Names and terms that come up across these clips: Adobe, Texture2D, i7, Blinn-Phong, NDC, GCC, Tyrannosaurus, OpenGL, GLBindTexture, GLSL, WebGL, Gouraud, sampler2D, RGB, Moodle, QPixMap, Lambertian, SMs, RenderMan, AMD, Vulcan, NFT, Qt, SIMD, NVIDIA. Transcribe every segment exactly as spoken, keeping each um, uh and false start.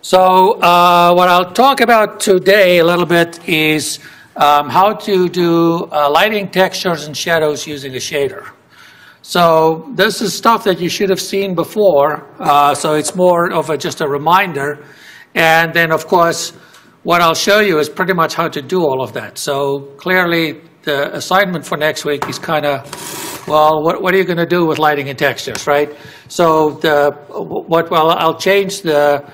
So uh, what I'll talk about today a little bit is um, how to do uh, lighting textures and shadows using a shader. So this is stuff that you should have seen before, uh, so it's more of a, just a reminder. And then of course, what I'll show you is pretty much how to do all of that. So clearly the assignment for next week is kind of, well, what, what are you going to do with lighting and textures, right? So the, what well, I'll change the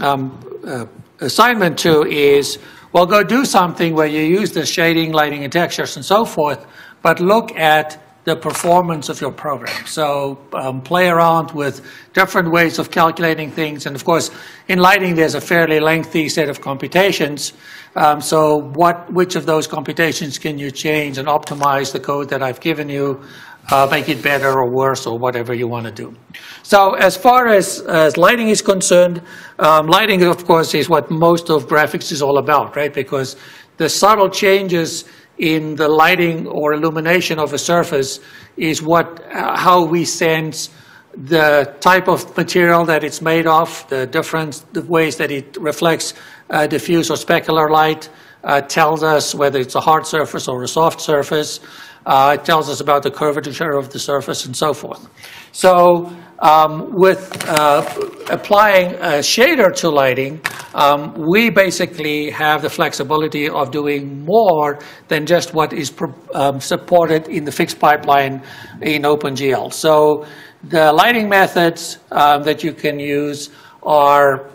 um, uh, assignment to is, well, go do something where you use the shading, lighting and textures and so forth, but look at the performance of your program. So um, play around with different ways of calculating things. And of course, in lighting, there's a fairly lengthy set of computations. Um, so what, which of those computations can you change and optimize the code that I've given you, uh, make it better or worse or whatever you want to do. So as far as, as lighting is concerned, um, lighting, of course, is what most of graphics is all about, right? Because the subtle changes in the lighting or illumination of a surface is what, uh, how we sense the type of material that it's made of, the different the ways that it reflects uh, diffuse or specular light, uh, tells us whether it's a hard surface or a soft surface, uh, it tells us about the curvature of the surface and so forth. So um, with uh, applying a shader to lighting, Um, we basically have the flexibility of doing more than just what is um, supported in the fixed pipeline in OpenGL. So the lighting methods um, that you can use are,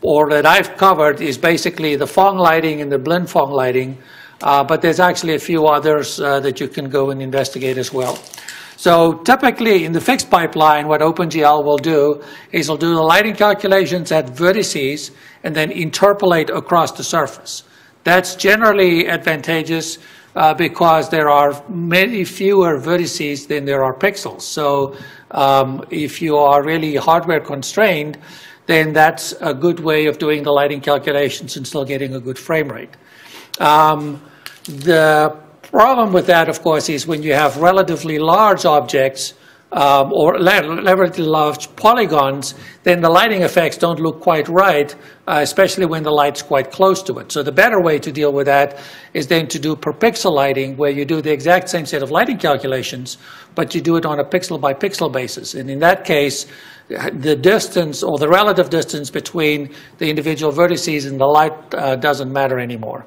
or that I've covered, is basically the Phong lighting and the Blinn-Phong lighting, uh, but there's actually a few others uh, that you can go and investigate as well. So typically in the fixed pipeline, what OpenGL will do is it'll do the lighting calculations at vertices and then interpolate across the surface. That's generally advantageous uh, because there are many fewer vertices than there are pixels. So um, if you are really hardware constrained, then that's a good way of doing the lighting calculations and still getting a good frame rate. Um, the The problem with that, of course, is when you have relatively large objects um, or relatively large polygons, then the lighting effects don't look quite right, uh, especially when the light's quite close to it. So the better way to deal with that is then to do per pixel lighting, where you do the exact same set of lighting calculations, but you do it on a pixel by pixel basis. And in that case, the distance or the relative distance between the individual vertices and the light uh, doesn't matter anymore.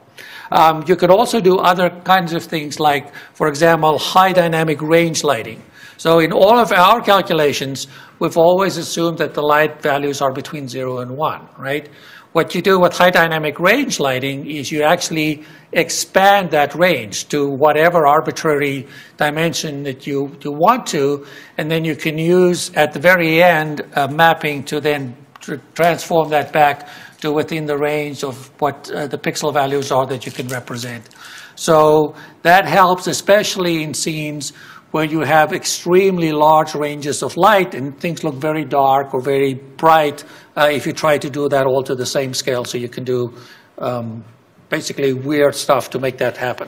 Um, you could also do other kinds of things like, for example, high dynamic range lighting. So in all of our calculations, we've always assumed that the light values are between zero and one, right? What you do with high dynamic range lighting is you actually expand that range to whatever arbitrary dimension that you, you want to, and then you can use at the very end uh, mapping to then tr transform that back to within the range of what uh, the pixel values are that you can represent. So that helps especially in scenes where you have extremely large ranges of light and things look very dark or very bright uh, if you try to do that all to the same scale. So you can do um, basically weird stuff to make that happen.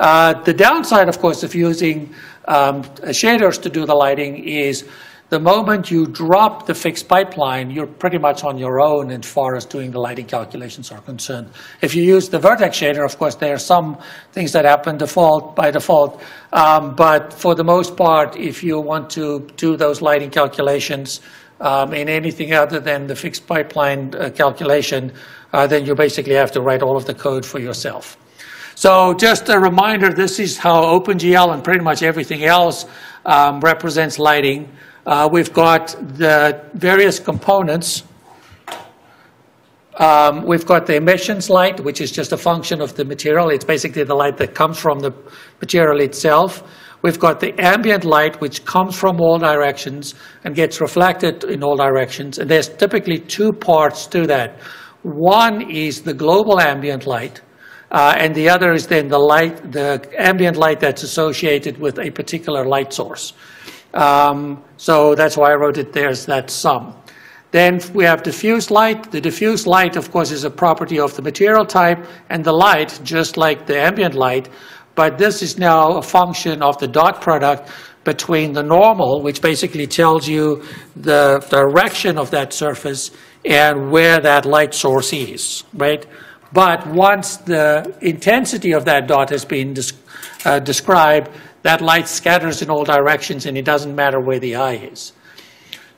Uh, the downside, of course, of using um, shaders to do the lighting is the moment you drop the fixed pipeline, you're pretty much on your own as far as doing the lighting calculations are concerned. If you use the vertex shader, of course, there are some things that happen default by default. Um, but for the most part, if you want to do those lighting calculations um, in anything other than the fixed pipeline uh, calculation, uh, then you basically have to write all of the code for yourself. So just a reminder, this is how OpenGL and pretty much everything else um, represents lighting. Uh, we've got the various components. Um, we've got the emissions light, which is just a function of the material. It's basically the light that comes from the material itself. We've got the ambient light, which comes from all directions and gets reflected in all directions. And there's typically two parts to that. One is the global ambient light, uh, and the other is then the light, the ambient light that's associated with a particular light source. Um, so that's why I wrote it there as that sum. Then we have diffuse light. The diffuse light, of course, is a property of the material type and the light, just like the ambient light. But this is now a function of the dot product between the normal, which basically tells you the direction of that surface, and where that light source is, right? But once the intensity of that dot has been dis uh, described, that light scatters in all directions and it doesn't matter where the eye is.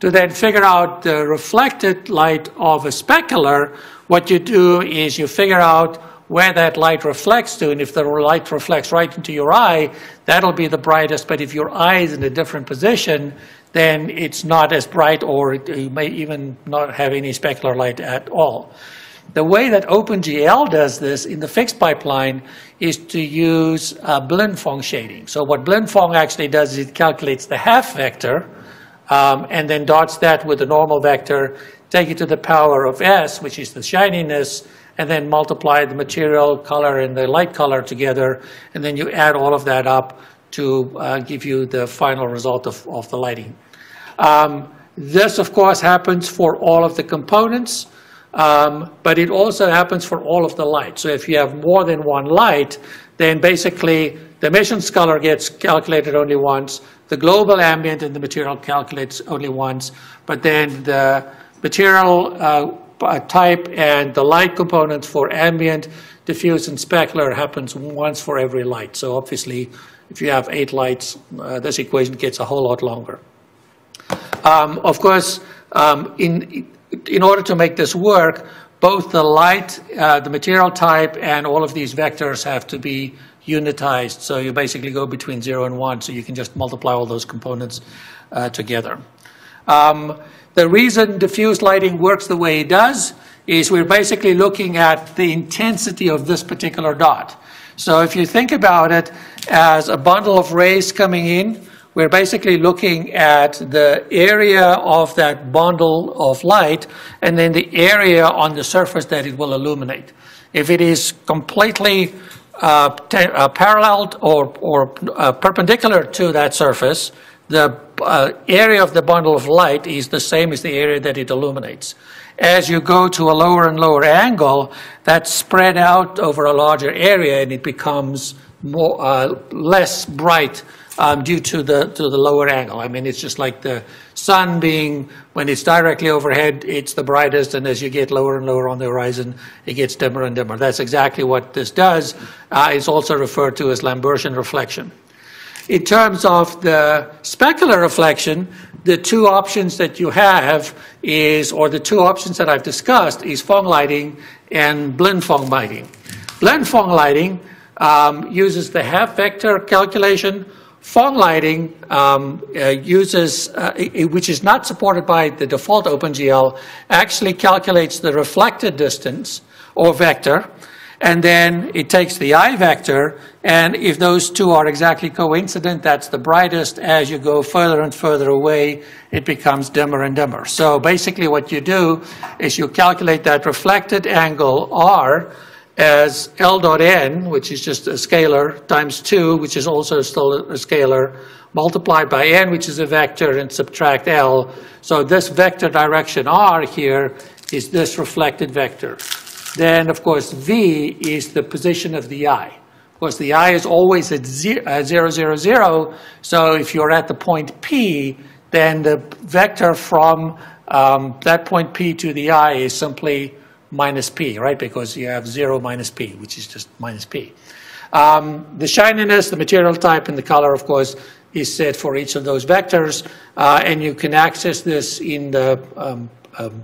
To then figure out the reflected light of a specular, what you do is you figure out where that light reflects to, and if the light reflects right into your eye, that'll be the brightest, but if your eye is in a different position, then it's not as bright, or you may even not have any specular light at all. The way that OpenGL does this in the fixed pipeline is to use uh, Blinn-Phong shading. So what Blinn-Phong actually does is it calculates the half vector um, and then dots that with the normal vector, take it to the power of S, which is the shininess, and then multiply the material color and the light color together, and then you add all of that up to uh, give you the final result of, of the lighting. Um, this, of course, happens for all of the components. Um, but it also happens for all of the light. So if you have more than one light, then basically the emissions color gets calculated only once, the global ambient and the material calculates only once, but then the material uh, type and the light components for ambient, diffuse, and specular happens once for every light. So obviously, if you have eight lights, uh, this equation gets a whole lot longer. Um, of course, um, in In order to make this work, both the light, uh, the material type, and all of these vectors have to be unitized. So you basically go between zero and one, so you can just multiply all those components uh, together. Um, the reason diffuse lighting works the way it does is we're basically looking at the intensity of this particular dot. So if you think about it as a bundle of rays coming in, we're basically looking at the area of that bundle of light and then the area on the surface that it will illuminate. If it is completely uh, uh, parallel or, or uh, perpendicular to that surface, the uh, area of the bundle of light is the same as the area that it illuminates. As you go to a lower and lower angle, that's spread out over a larger area and it becomes more, uh, less bright Um, due to the to the lower angle. I mean, it's just like the sun being, when it's directly overhead, it's the brightest, and as you get lower and lower on the horizon, it gets dimmer and dimmer. That's exactly what this does. Uh, it's also referred to as Lambertian reflection. In terms of the specular reflection, the two options that you have is, or the two options that I've discussed, is Phong lighting and Blinn-Phong lighting. Blinn-Phong lighting um, uses the half vector calculation. Phong lighting um, uh, uses, uh, it, which is not supported by the default OpenGL, actually calculates the reflected distance or vector, and then it takes the I vector, and if those two are exactly coincident, that's the brightest. As you go further and further away, it becomes dimmer and dimmer. So basically what you do is you calculate that reflected angle R as L dot N, which is just a scalar, times two, which is also still a scalar, multiplied by N, which is a vector, and subtract L. So this vector direction R here is this reflected vector. Then, of course, V is the position of the eye. Of course, the eye is always at zero, uh, zero, zero, zero. So if you're at the point P, then the vector from um, that point P to the eye is simply minus P, right? Because you have zero minus P, which is just minus P. Um, the shininess, the material type, and the color, of course, is set for each of those vectors, uh, and you can access this in the um, um,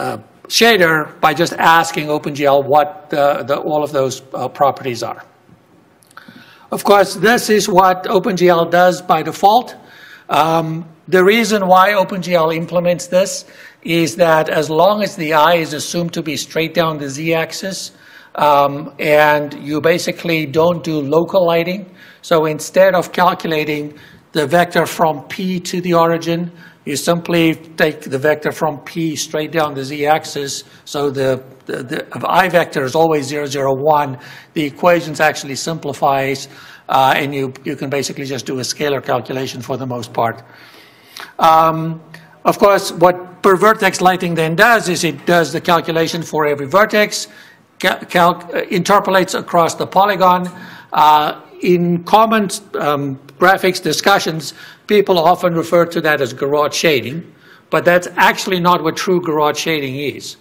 uh, shader by just asking OpenGL what the, the, all of those uh, properties are. Of course, this is what OpenGL does by default. Um, the reason why OpenGL implements this is that as long as the eye is assumed to be straight down the z-axis, um, and you basically don't do local lighting, so instead of calculating the vector from P to the origin, you simply take the vector from P straight down the z-axis, so the, the, the I vector is always zero, zero, one. The equations actually simplifies, uh, and you, you can basically just do a scalar calculation for the most part. Um, Of course, what per vertex lighting then does is it does the calculation for every vertex, cal cal interpolates across the polygon. Uh, in common um, graphics discussions, people often refer to that as Gouraud shading, but that's actually not what true Gouraud shading is.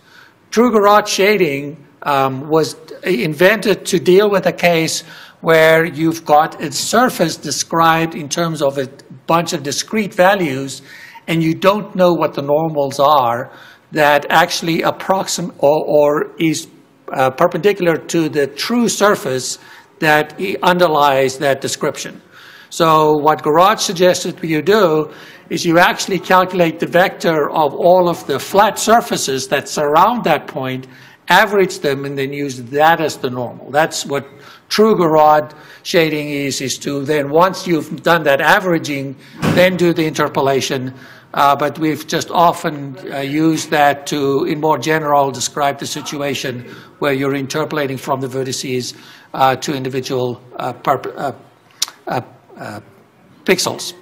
True Gouraud shading um, was invented to deal with a case where you've got a surface described in terms of a bunch of discrete values, and you don't know what the normals are that actually approximate or, or is uh, perpendicular to the true surface that underlies that description. So what Gouraud suggested you do is you actually calculate the vector of all of the flat surfaces that surround that point, average them, and then use that as the normal. That's what true Gouraud shading is, is to then, once you've done that averaging, then do the interpolation. Uh, but we've just often uh, used that to, in more general, describe the situation where you're interpolating from the vertices uh, to individual uh, uh, uh, uh, pixels.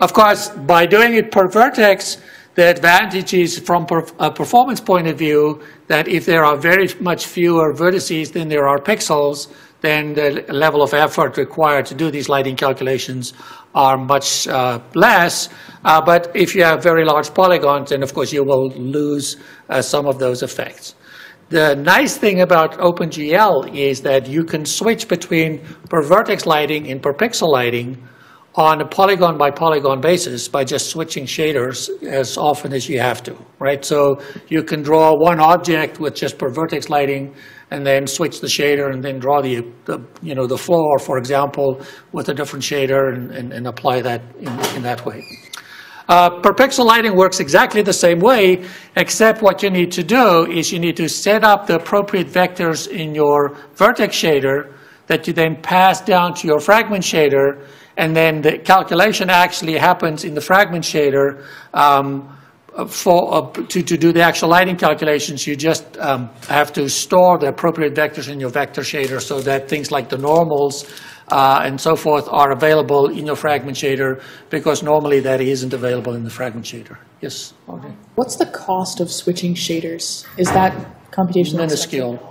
Of course, by doing it per vertex, the advantage is from a performance point of view that if there are very much fewer vertices than there are pixels, then the level of effort required to do these lighting calculations are much uh, less. Uh, but if you have very large polygons, then of course you will lose uh, some of those effects. The nice thing about OpenGL is that you can switch between per vertex lighting and per pixel lighting on a polygon by polygon basis by just switching shaders as often as you have to, right? So you can draw one object with just per vertex lighting and then switch the shader and then draw the, the you know, the floor, for example, with a different shader and, and, and apply that in, in that way. Uh, per pixel lighting works exactly the same way, except what you need to do is you need to set up the appropriate vectors in your vertex shader that you then pass down to your fragment shader. And then the calculation actually happens in the fragment shader um, for, uh, to, to do the actual lighting calculations. You just um, have to store the appropriate vectors in your vector shader so that things like the normals uh, and so forth are available in your fragment shader, because normally that isn't available in the fragment shader. Yes? Okay. What's the cost of switching shaders? Is that computational? Minuscule.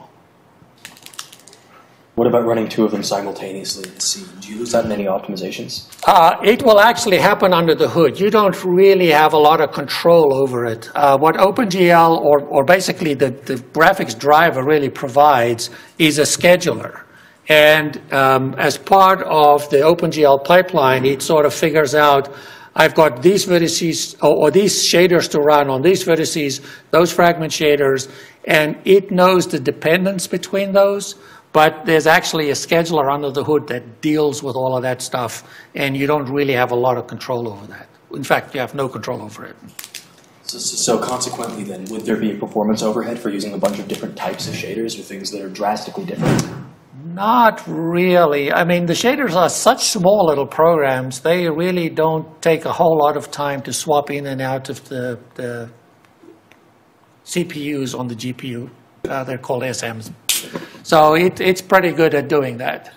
What about running two of them simultaneously in C? Do you lose that many optimizations? Uh, it will actually happen under the hood. You don't really have a lot of control over it. Uh, what OpenGL or, or basically the, the graphics driver really provides is a scheduler. And um, as part of the OpenGL pipeline, it sort of figures out, I've got these vertices or, or these shaders to run on these vertices, those fragment shaders, and it knows the dependence between those. But there's actually a scheduler under the hood that deals with all of that stuff, and you don't really have a lot of control over that. In fact, you have no control over it. So, so consequently then, would there be a performance overhead for using a bunch of different types of shaders or things that are drastically different? Not really. I mean, the shaders are such small little programs, they really don't take a whole lot of time to swap in and out of the, the C P Us on the G P U. Uh, they're called S Ms. So it, it's pretty good at doing that.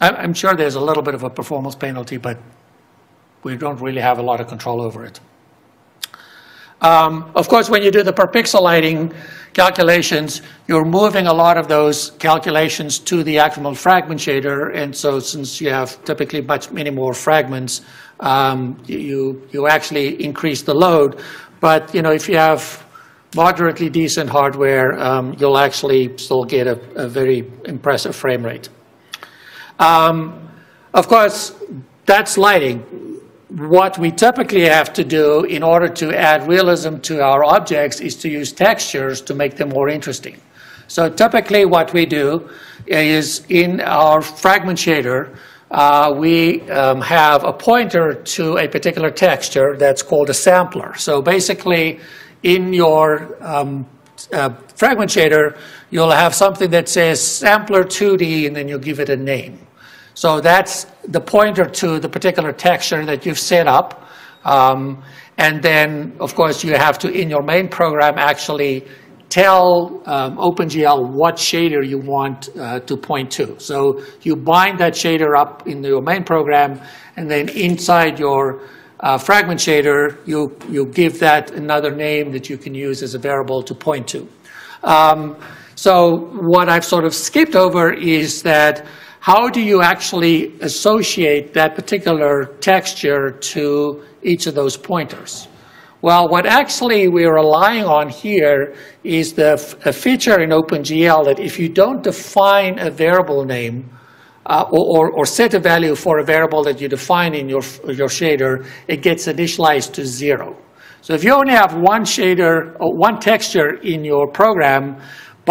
I'm sure there's a little bit of a performance penalty, but we don't really have a lot of control over it. Um, of course, when you do the per pixel lighting calculations, you're moving a lot of those calculations to the actual fragment shader. And so since you have typically much many more fragments, um, you, you actually increase the load. But you know, if you have moderately decent hardware, um, you'll actually still get a, a very impressive frame rate. Um, of course, that's lighting. What we typically have to do in order to add realism to our objects is to use textures to make them more interesting. So typically what we do is in our fragment shader, Uh, we um, have a pointer to a particular texture that's called a sampler. So basically, in your um, uh, fragment shader, you'll have something that says sampler two D, and then you'll give it a name. So that's the pointer to the particular texture that you've set up. Um, and then, of course, you have to, in your main program, actually tell um, OpenGL what shader you want uh, to point to. So you bind that shader up in your main program, and then inside your uh, fragment shader, you, you give that another name that you can use as a variable to point to. Um, so what I've sort of skipped over is that how do you actually associate that particular texture to each of those pointers? Well, what actually we're relying on here is the f a feature in OpenGL that if you don't define a variable name uh, or, or, or set a value for a variable that you define in your, your shader, it gets initialized to zero. So if you only have one shader or one texture in your program,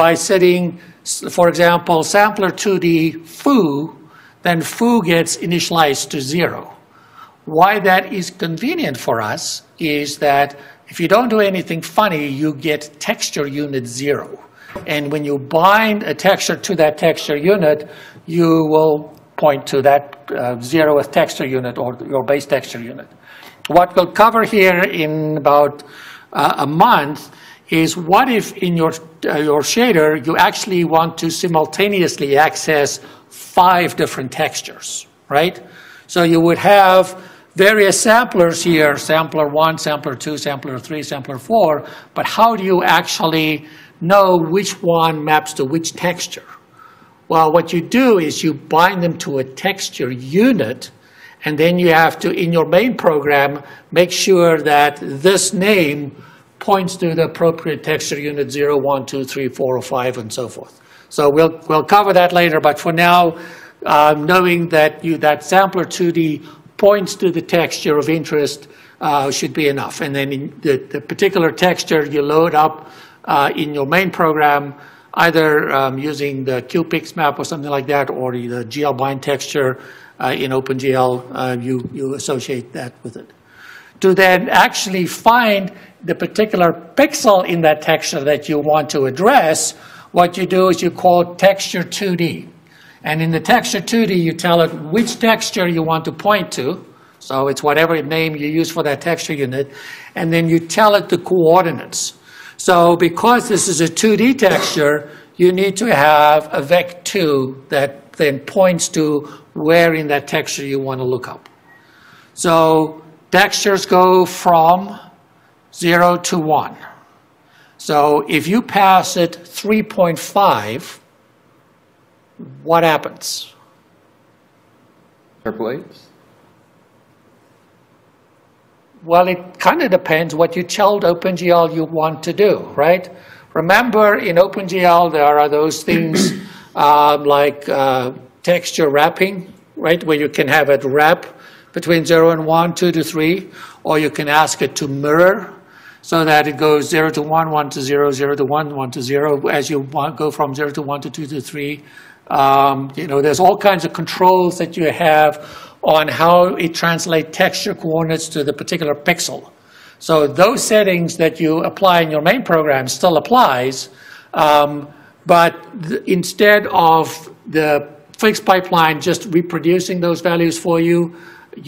by setting, for example, sampler two D foo, then foo gets initialized to zero. Why that is convenient for us is that if you don't do anything funny, you get texture unit zero. And when you bind a texture to that texture unit, you will point to that uh, zeroth texture unit or your base texture unit. What we'll cover here in about uh, a month is what if in your, uh, your shader you actually want to simultaneously access five different textures, right? So you would have various samplers here, sampler one, sampler two, sampler three, sampler four, but how do you actually know which one maps to which texture? Well, what you do is you bind them to a texture unit, and then you have to, in your main program, make sure that this name points to the appropriate texture unit zero, one, two, three, four, or five, and so forth. So we'll, we'll cover that later, but for now, uh, knowing that you, that sampler two D points to the texture of interest uh, should be enough. And then in the, the particular texture you load up uh, in your main program, either um, using the QPixMap or something like that, or the GLBindTexture uh, in OpenGL, uh, you, you associate that with it. To then actually find the particular pixel in that texture that you want to address, what you do is you call texture two D. And in the texture two D, you tell it which texture you want to point to. So it's whatever name you use for that texture unit. And then you tell it the coordinates. So because this is a two D texture, you need to have a V E C two that then points to where in that texture you want to look up. So textures go from zero to one. So if you pass it three point five, what happens? Interpolates? Well, it kind of depends what you told OpenGL you want to do, right? Remember, in OpenGL, there are those things um, like uh, texture wrapping, right, where you can have it wrap between zero and one, two to three, or you can ask it to mirror so that it goes zero to one, one to zero, zero to one, one to zero, as you want, go from zero to one to two to three. Um, you know, there's all kinds of controls that you have on how it translates texture coordinates to the particular pixel. So those settings that you apply in your main program still applies, um, but instead of the fixed pipeline just reproducing those values for you,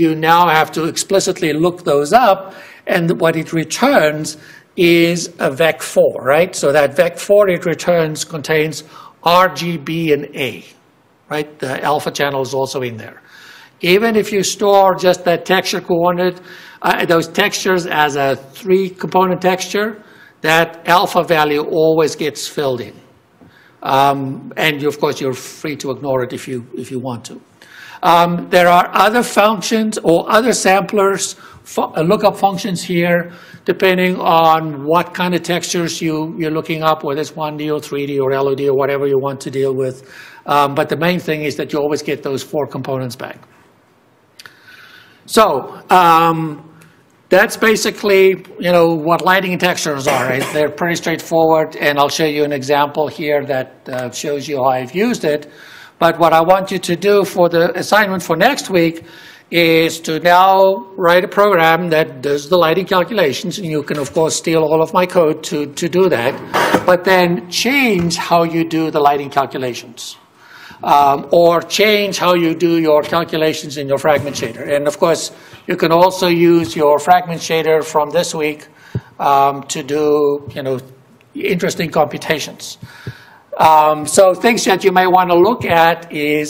you now have to explicitly look those up, and what it returns is a V E C four, right? So that V E C four it returns contains R G B and A, right? The alpha channel is also in there. Even if you store just that texture coordinate, uh, those textures as a three-component texture, that alpha value always gets filled in. Um, and you, of course, you're free to ignore it if you, if you want to. Um, there are other functions or other samplers, fu lookup functions here, depending on what kind of textures you, you're looking up, whether it's one D or three D or L O D or whatever you want to deal with. Um, but the main thing is that you always get those four components back. So um, that's basically, you know, what lighting and textures are. Right? They're pretty straightforward, and I'll show you an example here that uh, shows you how I've used it. But what I want you to do for the assignment for next week is to now write a program that does the lighting calculations, and you can, of course, steal all of my code to, to do that, but then change how you do the lighting calculations, um, or change how you do your calculations in your fragment shader. And, of course, you can also use your fragment shader from this week um, to do, you know, interesting computations. Um, so things that you may want to look at is,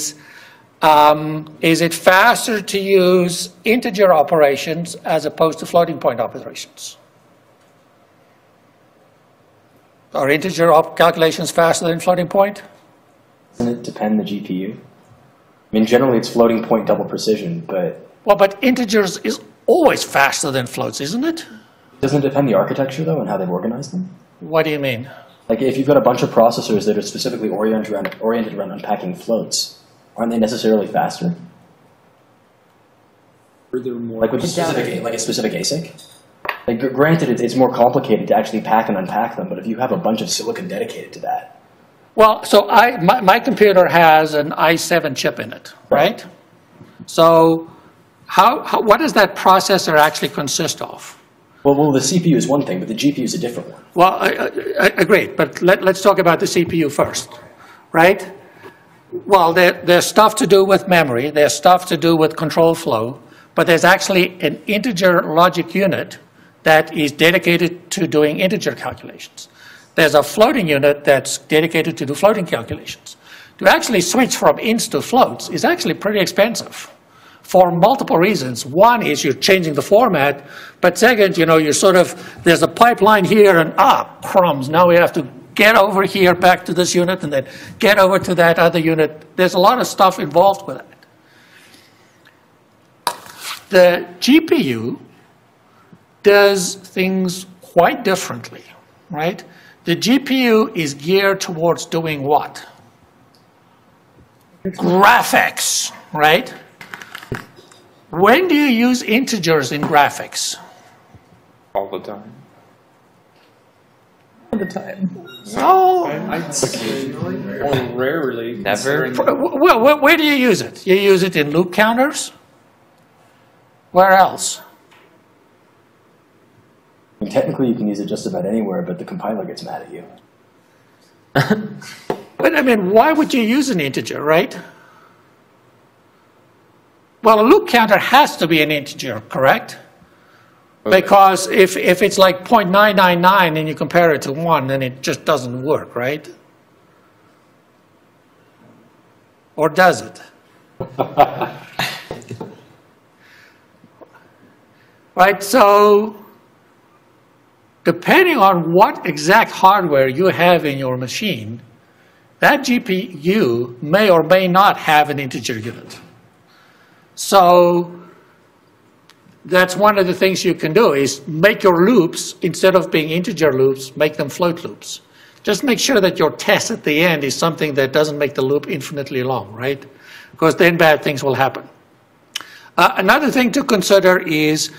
um, is it faster to use integer operations as opposed to floating point operations? Are integer op calculations faster than floating point? Doesn't it depend on the G P U? I mean, generally it's floating point double precision, but... Well, but integers is always faster than floats, isn't it? Doesn't it depend on the architecture, though, and how they've organized them? What do you mean? Like, if you've got a bunch of processors that are specifically oriented around, oriented around unpacking floats, aren't they necessarily faster? Furthermore, like, with a specific, like a specific A S I C? Like, granted, it's, it's more complicated to actually pack and unpack them, but if you have a bunch of silicon dedicated to that... Well, so I, my, my computer has an i seven chip in it, right? right? So how, how, what does that processor actually consist of? Well, well, the C P U is one thing, but the G P U is a different one. Well, I, I, agreed, but let, let's talk about the C P U first, right? Well, there, there's stuff to do with memory, there's stuff to do with control flow, but there's actually an integer logic unit that is dedicated to doing integer calculations. There's a floating unit that's dedicated to do floating calculations. To actually switch from ints to floats is actually pretty expensive for multiple reasons. One is you're changing the format, but second, you know, you're sort of, there's a pipeline here and ah, crumbs, now we have to get over here back to this unit and then get over to that other unit. There's a lot of stuff involved with it. The G P U does things quite differently, right? The G P U is geared towards doing what? Graphics, right? When do you use integers in graphics? All the time. All the time. No. I'd say or rarely. Never. Well, where, where do you use it? You use it in loop counters? Where else? Technically, you can use it just about anywhere, but the compiler gets mad at you. But, I mean, why would you use an integer, right? Well, a loop counter has to be an integer, correct? Okay. Because if, if it's like zero point nine nine nine and you compare it to one, then it just doesn't work, right? Or does it? Right, so... Depending on what exact hardware you have in your machine, that G P U may or may not have an integer unit. So that's one of the things you can do is make your loops, instead of being integer loops, make them float loops. Just make sure that your test at the end is something that doesn't make the loop infinitely long, right? Because then bad things will happen. Uh, another thing to consider is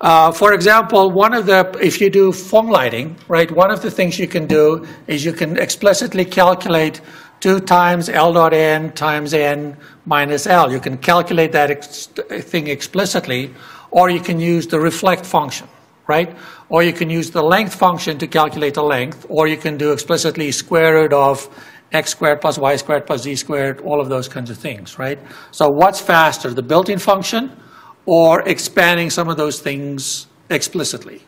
Uh, for example, one of the, if you do phone lighting, right, one of the things you can do is you can explicitly calculate two times L dot N times N minus L. You can calculate that ex thing explicitly, or you can use the reflect function, right? Or you can use the length function to calculate the length, or you can do explicitly square root of x squared plus y squared plus z squared, all of those kinds of things, right? So what's faster, the built-in function? Or expanding some of those things explicitly.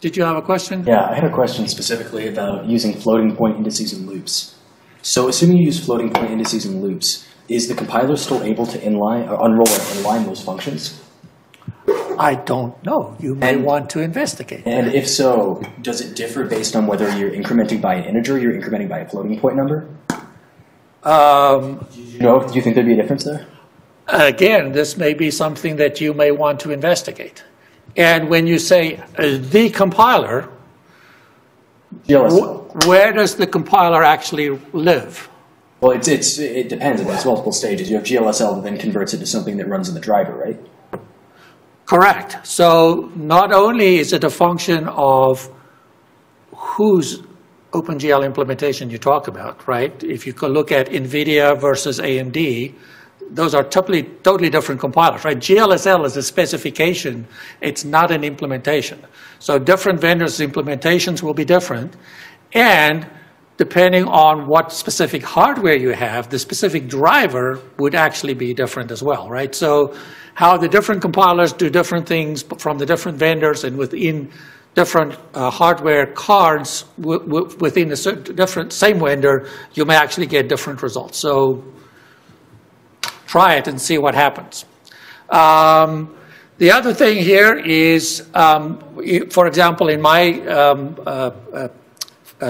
Did you have a question? Yeah, I had a question specifically about using floating point indices and loops. So assuming you use floating point indices and loops, is the compiler still able to inline or unroll or inline those functions? I don't know. You may and, want to investigate. And that. If so, does it differ based on whether you're incrementing by an integer or you're incrementing by a floating point number? Um, you know, do you think there'd be a difference there? Again, this may be something that you may want to investigate. And when you say uh, the compiler, wh where does the compiler actually live? Well, it's, it's, it depends. It's multiple stages. You have G L S L that then converts it to something that runs in the driver, right? Correct. So not only is it a function of whose OpenGL implementation you talk about, right? If you could look at NVIDIA versus A M D, those are totally, totally different compilers, right? G L S L is a specification. It's not an implementation. So different vendors' implementations will be different. And depending on what specific hardware you have, the specific driver would actually be different as well, right? So how the different compilers do different things from the different vendors and within different uh, hardware cards w w within a certain different same vendor, you may actually get different results. So try it and see what happens. Um, the other thing here is, um, for example, in my um, uh, uh,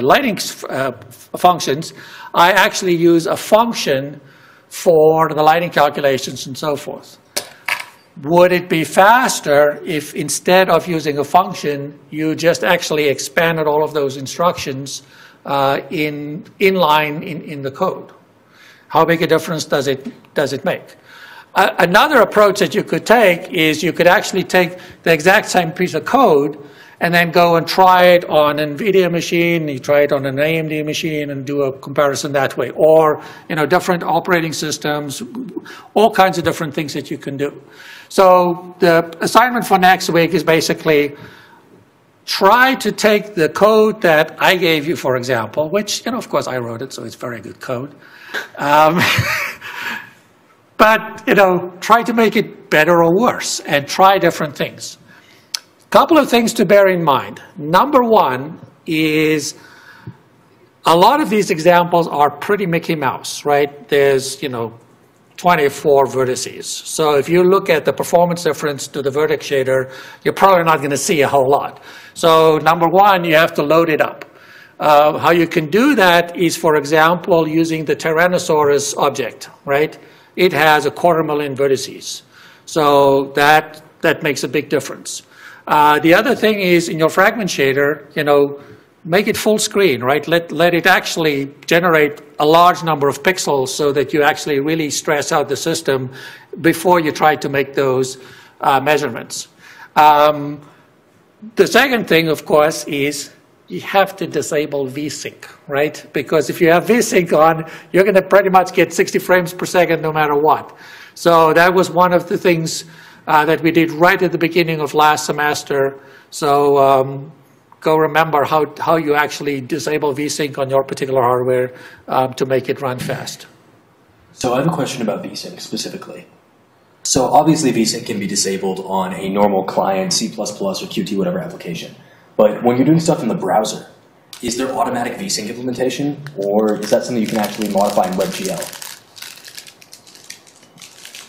lighting uh, functions, I actually use a function for the lighting calculations and so forth. Would it be faster if instead of using a function, you just actually expanded all of those instructions uh, in inline in, in the code? How big a difference does it, does it make? Uh, another approach that you could take is you could actually take the exact same piece of code and then go and try it on an NVIDIA machine, you try it on an A M D machine and do a comparison that way. Or, you know, different operating systems, all kinds of different things that you can do. So the assignment for next week is basically try to take the code that I gave you, for example, which, you know, of course I wrote it, so it's very good code. Um, but, you know, try to make it better or worse and try different things. Couple of things to bear in mind. Number one is a lot of these examples are pretty Mickey Mouse, right? There's, you know, twenty-four vertices. So if you look at the performance difference to the vertex shader, you're probably not going to see a whole lot. So number one, you have to load it up. Uh, how you can do that is, for example, using the Tyrannosaurus object, right? It has a quarter million vertices. So that, that makes a big difference. Uh, the other thing is in your fragment shader, you know, make it full screen, right? Let, let it actually generate a large number of pixels so that you actually really stress out the system before you try to make those uh, measurements. Um, the second thing, of course, is you have to disable VSync, right? Because if you have VSync on, you're going to pretty much get sixty frames per second no matter what. So that was one of the things Uh, that we did right at the beginning of last semester. So um, go remember how, how you actually disable VSync on your particular hardware um, to make it run fast. So I have a question about VSync specifically. So obviously VSync can be disabled on a normal client, C plus plus or Qt, whatever application. But when you're doing stuff in the browser, is there automatic VSync implementation, or is that something you can actually modify in WebGL?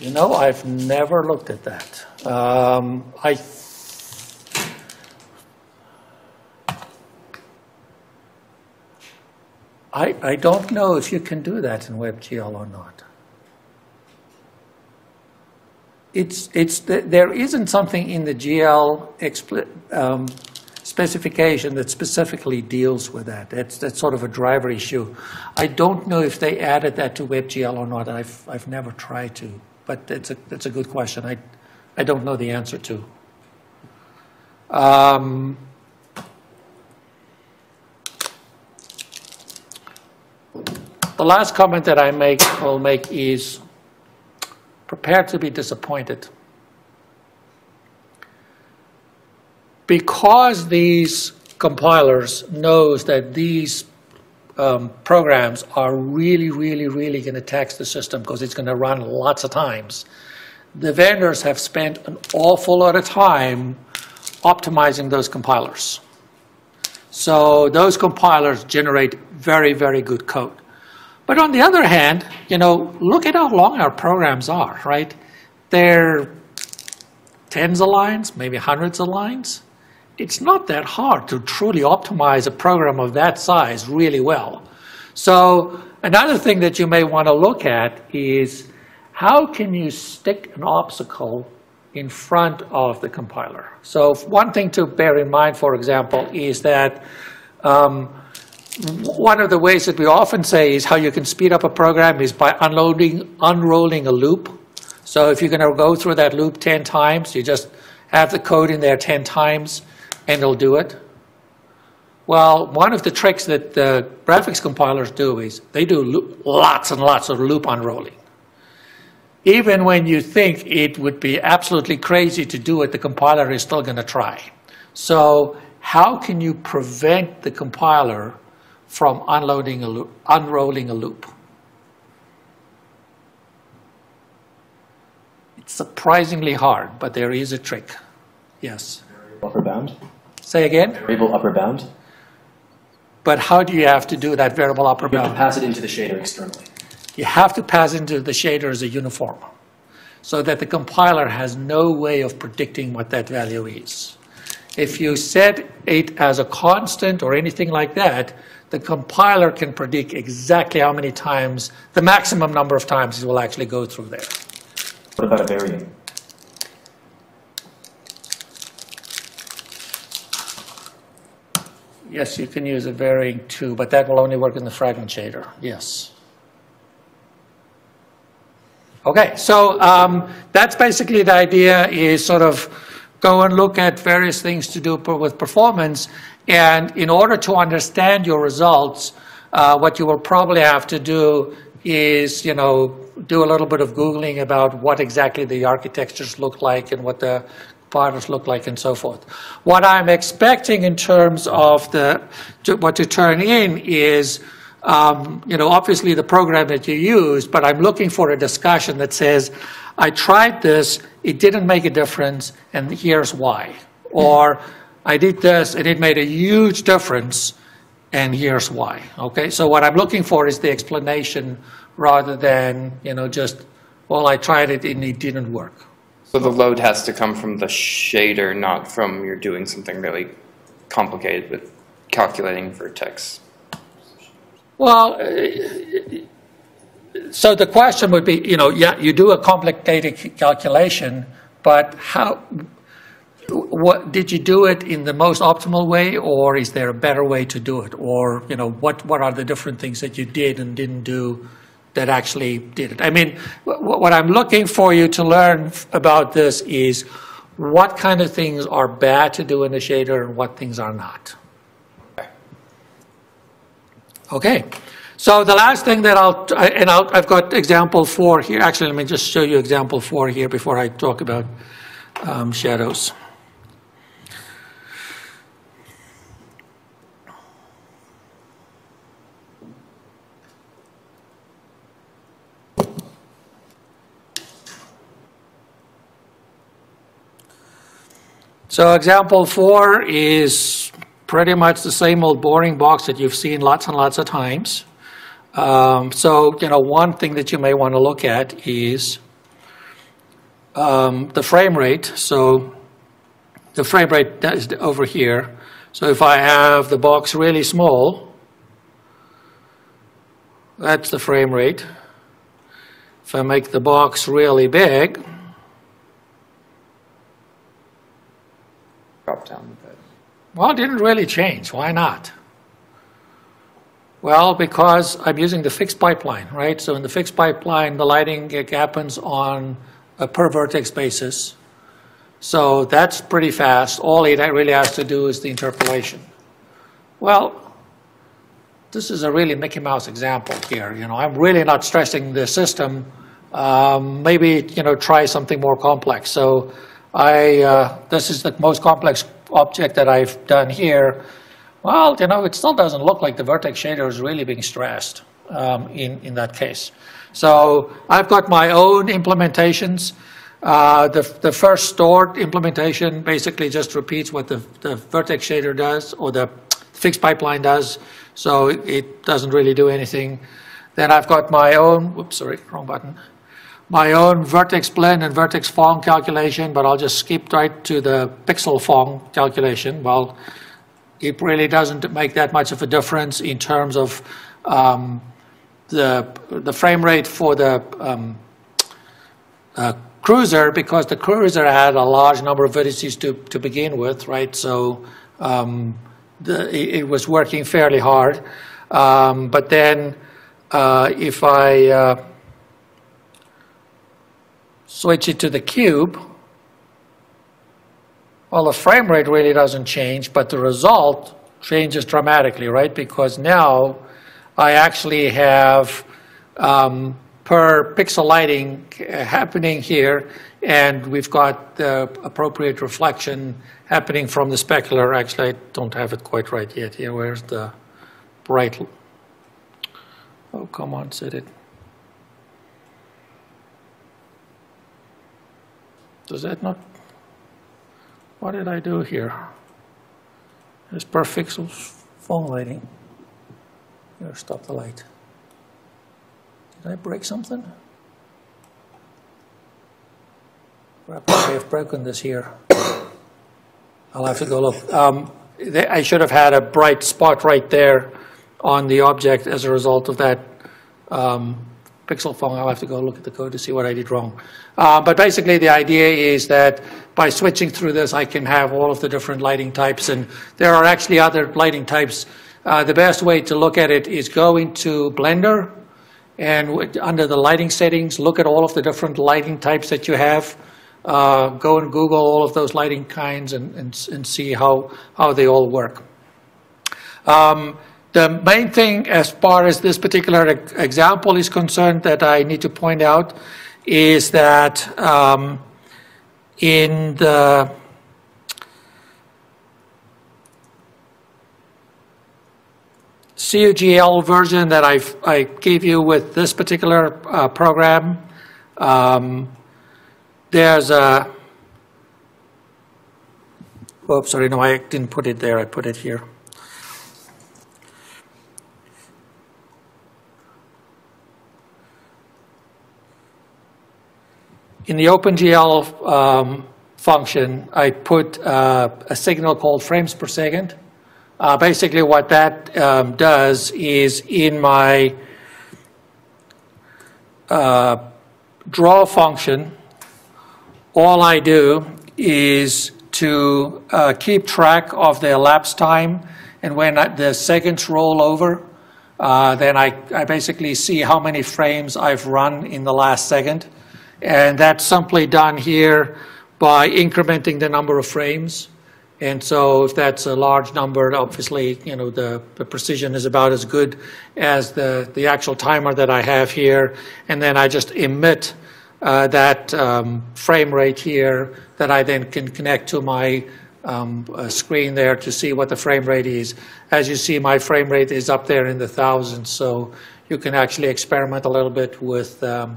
You know, I've never looked at that. Um, I, I, I don't know if you can do that in WebGL or not. It's, it's the, there isn't something in the G L expli um, specification that specifically deals with that. That's, that's sort of a driver issue. I don't know if they added that to WebGL or not. I've, I've never tried to. But it's a, it's a good question. I, I don't know the answer to. Um, the last comment that I make, will make is prepare to be disappointed. Because these compilers knows that these Um, programs are really, really, really going to tax the system because it's going to run lots of times. The vendors have spent an awful lot of time optimizing those compilers. So those compilers generate very, very good code. But on the other hand, you know, look at how long our programs are, right? They're tens of lines, maybe hundreds of lines. It's not that hard to truly optimize a program of that size really well. So another thing that you may want to look at is how can you stick an obstacle in front of the compiler? So one thing to bear in mind, for example, is that um, one of the ways that we often say is how you can speed up a program is by unloading, unrolling a loop. So if you're going to go through that loop ten times, you just have the code in there ten times, and it'll do it. Well, one of the tricks that the graphics compilers do is they do loop, lots and lots of loop unrolling. Even when you think it would be absolutely crazy to do it, the compiler is still going to try. So how can you prevent the compiler from unloading a loop, unrolling a loop? It's surprisingly hard, but there is a trick. Yes? Upper bound? Say again? Variable upper bound. But how do you have to do that variable upper bound? You have to pass it into the shader externally. You have to pass it into the shader as a uniform so that the compiler has no way of predicting what that value is. If you set it as a constant or anything like that, the compiler can predict exactly how many times, the maximum number of times it will actually go through there. What about a variant? Yes, you can use a varying too, but that will only work in the fragment shader. Yes. Okay, so um, that's basically the idea, is sort of go and look at various things to do with performance. And in order to understand your results, uh, what you will probably have to do is, you know, do a little bit of Googling about what exactly the architectures look like and what the partners look like and so forth. What I'm expecting in terms of the to, what to turn in is, um, you know, obviously the program that you use, but I'm looking for a discussion that says, I tried this, it didn't make a difference, and here's why. Or I did this and it made a huge difference, and here's why. Okay, so what I'm looking for is the explanation rather than, you know, just, well, I tried it and it didn't work. So the load has to come from the shader, not from you're doing something really complicated with calculating vertex. Well, so the question would be, you know, yeah, you do a complicated calculation, but how, what, did you do it in the most optimal way, or is there a better way to do it? Or, you know, what, what are the different things that you did and didn't do that actually did it? I mean, what I'm looking for you to learn about this is what kind of things are bad to do in the shader and what things are not. Okay, so the last thing that I'll, and I'll, I've got example four here. Actually, let me just show you example four here before I talk about um, shadows. So example four is pretty much the same old boring box that you've seen lots and lots of times. Um, so, you know, one thing that you may want to look at is um, the frame rate. So the frame rate is over here. So if I have the box really small, that's the frame rate. If I make the box really big, down a bit. Well, it didn't really change. Why not? Well, because I'm using the fixed pipeline, right? So in the fixed pipeline, the lighting happens on a per vertex basis. So that's pretty fast. All it really has to do is the interpolation. Well, this is a really Mickey Mouse example here. You know, I'm really not stressing the system. Um, maybe, you know, try something more complex. So I, uh, this is the most complex object that I've done here. Well, you know, it still doesn't look like the vertex shader is really being stressed um, in, in that case. So I've got my own implementations. Uh, the, the first stored implementation basically just repeats what the, the vertex shader does, or the fixed pipeline does. So it, it doesn't really do anything. Then I've got my own, whoops, sorry, wrong button. My own vertex blend and vertex Fong calculation, but I'll just skip right to the pixel Fong calculation. Well, it really doesn't make that much of a difference in terms of um, the, the frame rate for the um, uh, cruiser, because the cruiser had a large number of vertices to, to begin with, right? So um, the, it was working fairly hard. Um, but then uh, if I... Uh, switch it to the cube, well, the frame rate really doesn't change, but the result changes dramatically, right? Because now I actually have um, per pixel lighting happening here, and we've got the appropriate reflection happening from the specular. Actually, I don't have it quite right yet here. Where's the bright? Oh, come on, set it. Does that not, what did I do here? It's per pixel phone lighting. Here, stop the light. Did I break something? Perhaps I have broken this here. I'll have to go look. Um, I should have had a bright spot right there on the object as a result of that um, pixel phone. I'll have to go look at the code to see what I did wrong. Uh, but basically the idea is that by switching through this, I can have all of the different lighting types. And there are actually other lighting types. Uh, the best way to look at it is go into Blender and under the lighting settings, look at all of the different lighting types that you have. Uh, go and Google all of those lighting kinds and, and, and see how, how they all work. Um, the main thing as far as this particular example is concerned that I need to point out is that um, in the C U G L version that I've, I gave you with this particular uh, program, um, there's a, oops, sorry, no, I didn't put it there, I put it here. In the OpenGL um, function, I put uh, a signal called frames per second. Uh, basically what that um, does is in my uh, draw function, all I do is to uh, keep track of the elapsed time, and when I, the seconds roll over, uh, then I, I basically see how many frames I've run in the last second. And that's simply done here by incrementing the number of frames. And so if that's a large number, obviously, you know, the, the precision is about as good as the, the actual timer that I have here. And then I just emit Uh, that um, frame rate here that I then can connect to my um, uh, screen there to see what the frame rate is. As you see, my frame rate is up there in the thousands, so you can actually experiment a little bit with um,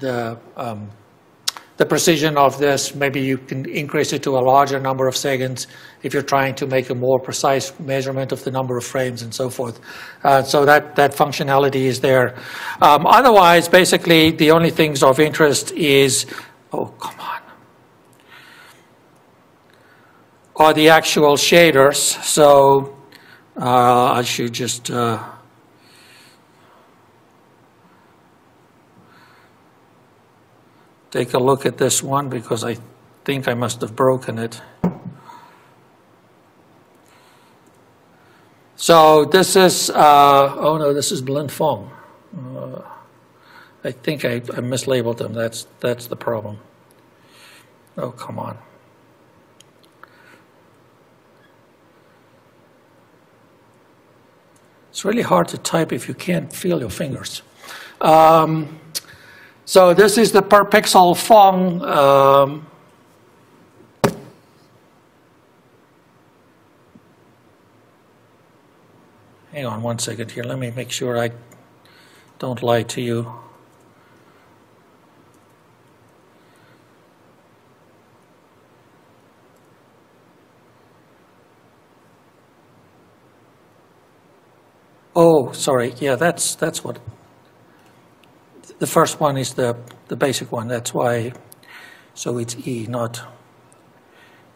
the, um, the precision of this. Maybe you can increase it to a larger number of seconds if you're trying to make a more precise measurement of the number of frames and so forth. Uh, so that, that functionality is there. Um, otherwise, basically, the only things of interest is, oh, come on, are the actual shaders. So uh, I should just... Uh, take a look at this one because I think I must have broken it. So this is, uh, oh no, this is Blinn-Phong. Uh, I think I, I mislabeled them. That's, that's the problem. Oh, come on. It's really hard to type if you can't feel your fingers. Um, So this is the per pixel Phong. Um, hang on one second here. Let me make sure I don't lie to you. Oh, sorry. Yeah, that's that's what. The first one is the, the basic one, that's why, so it's E, not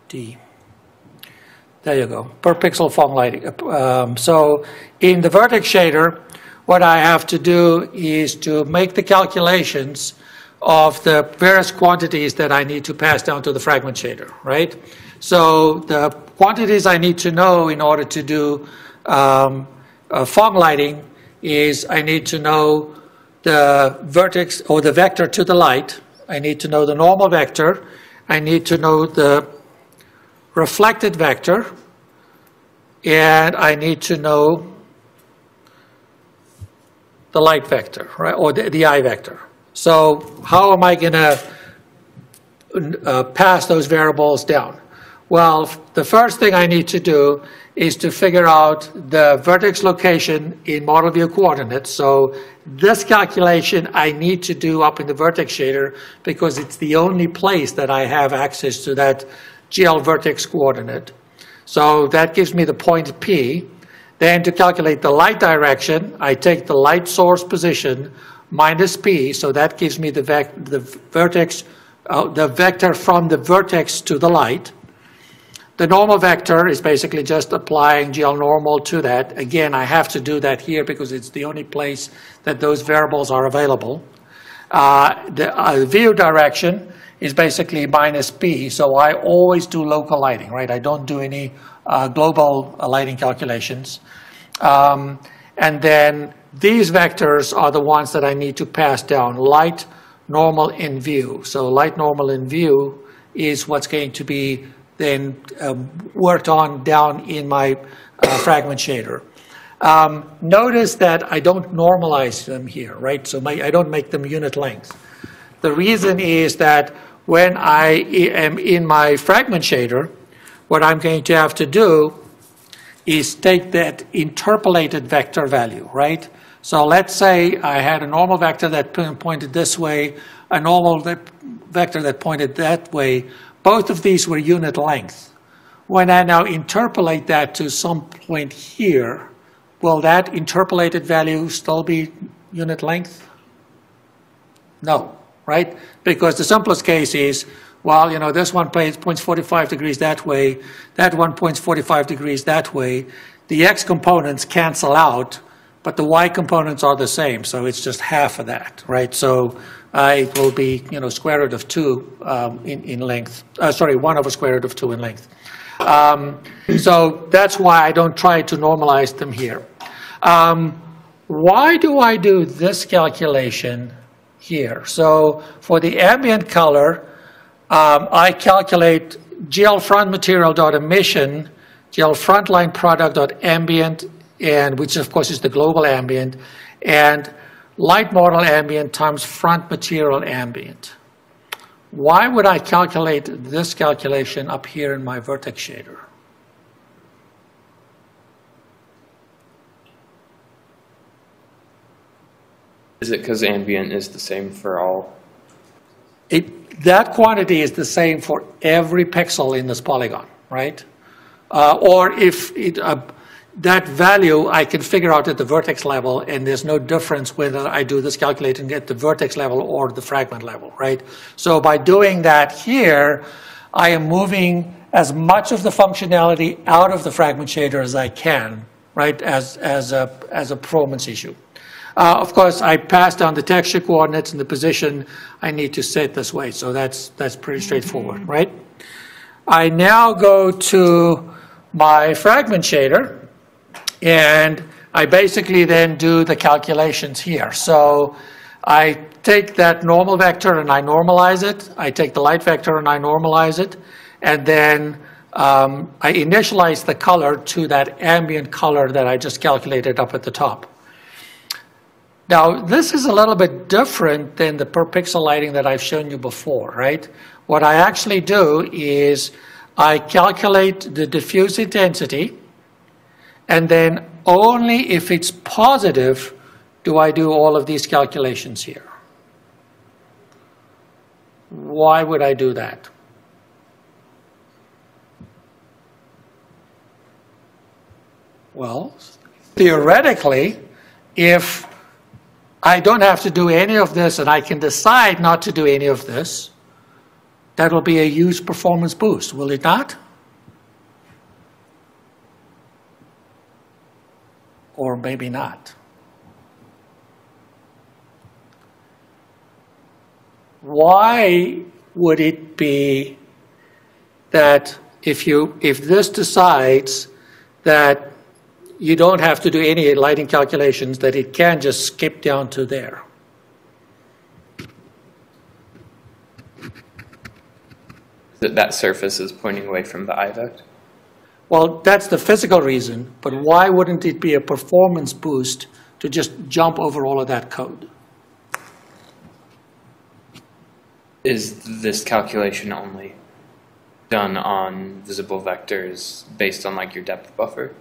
D. There you go, per pixel Phong lighting. Um, so in the vertex shader, what I have to do is to make the calculations of the various quantities that I need to pass down to the fragment shader, right? So the quantities I need to know in order to do um, uh, Phong lighting is I need to know the vertex or the vector to the light. I need to know the normal vector. I need to know the reflected vector. And I need to know the light vector, right? Or the, the I vector. So how am I going to uh, pass those variables down? Well, the first thing I need to do is to figure out the vertex location in model view coordinates. So this calculation I need to do up in the vertex shader because it's the only place that I have access to that G L vertex coordinate. So that gives me the point P. Then to calculate the light direction, I take the light source position minus P. So that gives me the, vec the vertex, uh, the vector from the vertex to the light. The normal vector is basically just applying G L normal to that. Again, I have to do that here because it's the only place that those variables are available. Uh, the uh, view direction is basically minus P, so I always do local lighting, right? I don't do any uh, global uh, lighting calculations. Um, and then these vectors are the ones that I need to pass down, light, normal, in view. So light, normal, in view is what's going to be then um, worked on down in my uh, fragment shader. Um, notice that I don't normalize them here, right? So my, I don't make them unit length. The reason is that when I am in my fragment shader, what I'm going to have to do is take that interpolated vector value, right? So let's say I had a normal vector that pointed this way, a normal vector that pointed that way. Both of these were unit length. When I now interpolate that to some point here, will that interpolated value still be unit length? No, right? Because the simplest case is, well, you know, this one points forty-five degrees that way, that one points forty-five degrees that way. The X components cancel out, but the Y components are the same, so it's just half of that, right? So uh, it will be, you know, square root of two um, in, in length. Uh, sorry, one over square root of two in length. Um, so that's why I don't try to normalize them here. Um, why do I do this calculation here? So for the ambient color, um, I calculate glfrontMaterial.emission, glfrontlineProduct.ambient, and which of course is the global ambient, and light model ambient times front material ambient. Why would I calculate this calculation up here in my vertex shader? Is it because ambient is the same for all? It, that quantity is the same for every pixel in this polygon, right? Uh, or if it... Uh, that value I can figure out at the vertex level, and there's no difference whether I do this calculating at the vertex level or the fragment level, right? So by doing that here, I am moving as much of the functionality out of the fragment shader as I can, right, as, as, a, as a performance issue. Uh, of course, I pass down the texture coordinates and the position I need to set this way, so that's, that's pretty straightforward, right? I now go to my fragment shader, and I basically then do the calculations here. So I take that normal vector and I normalize it. I take the light vector and I normalize it. And then um, I initialize the color to that ambient color that I just calculated up at the top. Now, this is a little bit different than the per pixel lighting that I've shown you before, right? What I actually do is I calculate the diffuse intensity, and then only if it's positive do I do all of these calculations here. Why would I do that? Well, theoretically, if I don't have to do any of this and I can decide not to do any of this, that will be a huge performance boost, will it not? Or maybe not. Why would it be that if you if this decides that you don't have to do any lighting calculations, that it can just skip down to there? That that surface is pointing away from the eye-vect? Well, that's the physical reason, but why wouldn't it be a performance boost to just jump over all of that code? Is this calculation only done on visible vectors based on like your depth buffer?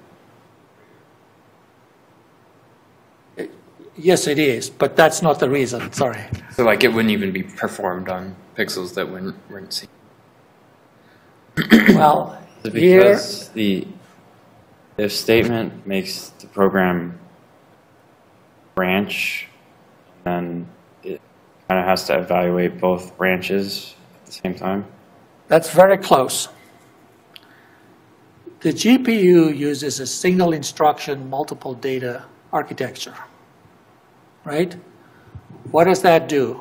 Yes, it is, but that's not the reason, sorry. So like it wouldn't even be performed on pixels that weren't, weren't seen? Well. Because the if statement makes the program branch, then it kind of has to evaluate both branches at the same time. That's very close. The G P U uses a single instruction, multiple data architecture, right? What does that do?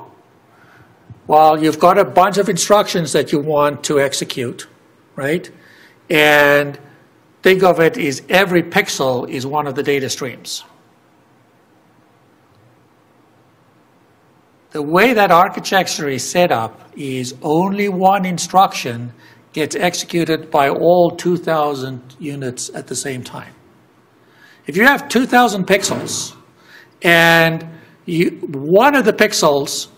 Well, you've got a bunch of instructions that you want to execute, right? And think of it as every pixel is one of the data streams. The way that architecture is set up is only one instruction gets executed by all two thousand units at the same time. If you have two thousand pixels and you, one of the pixels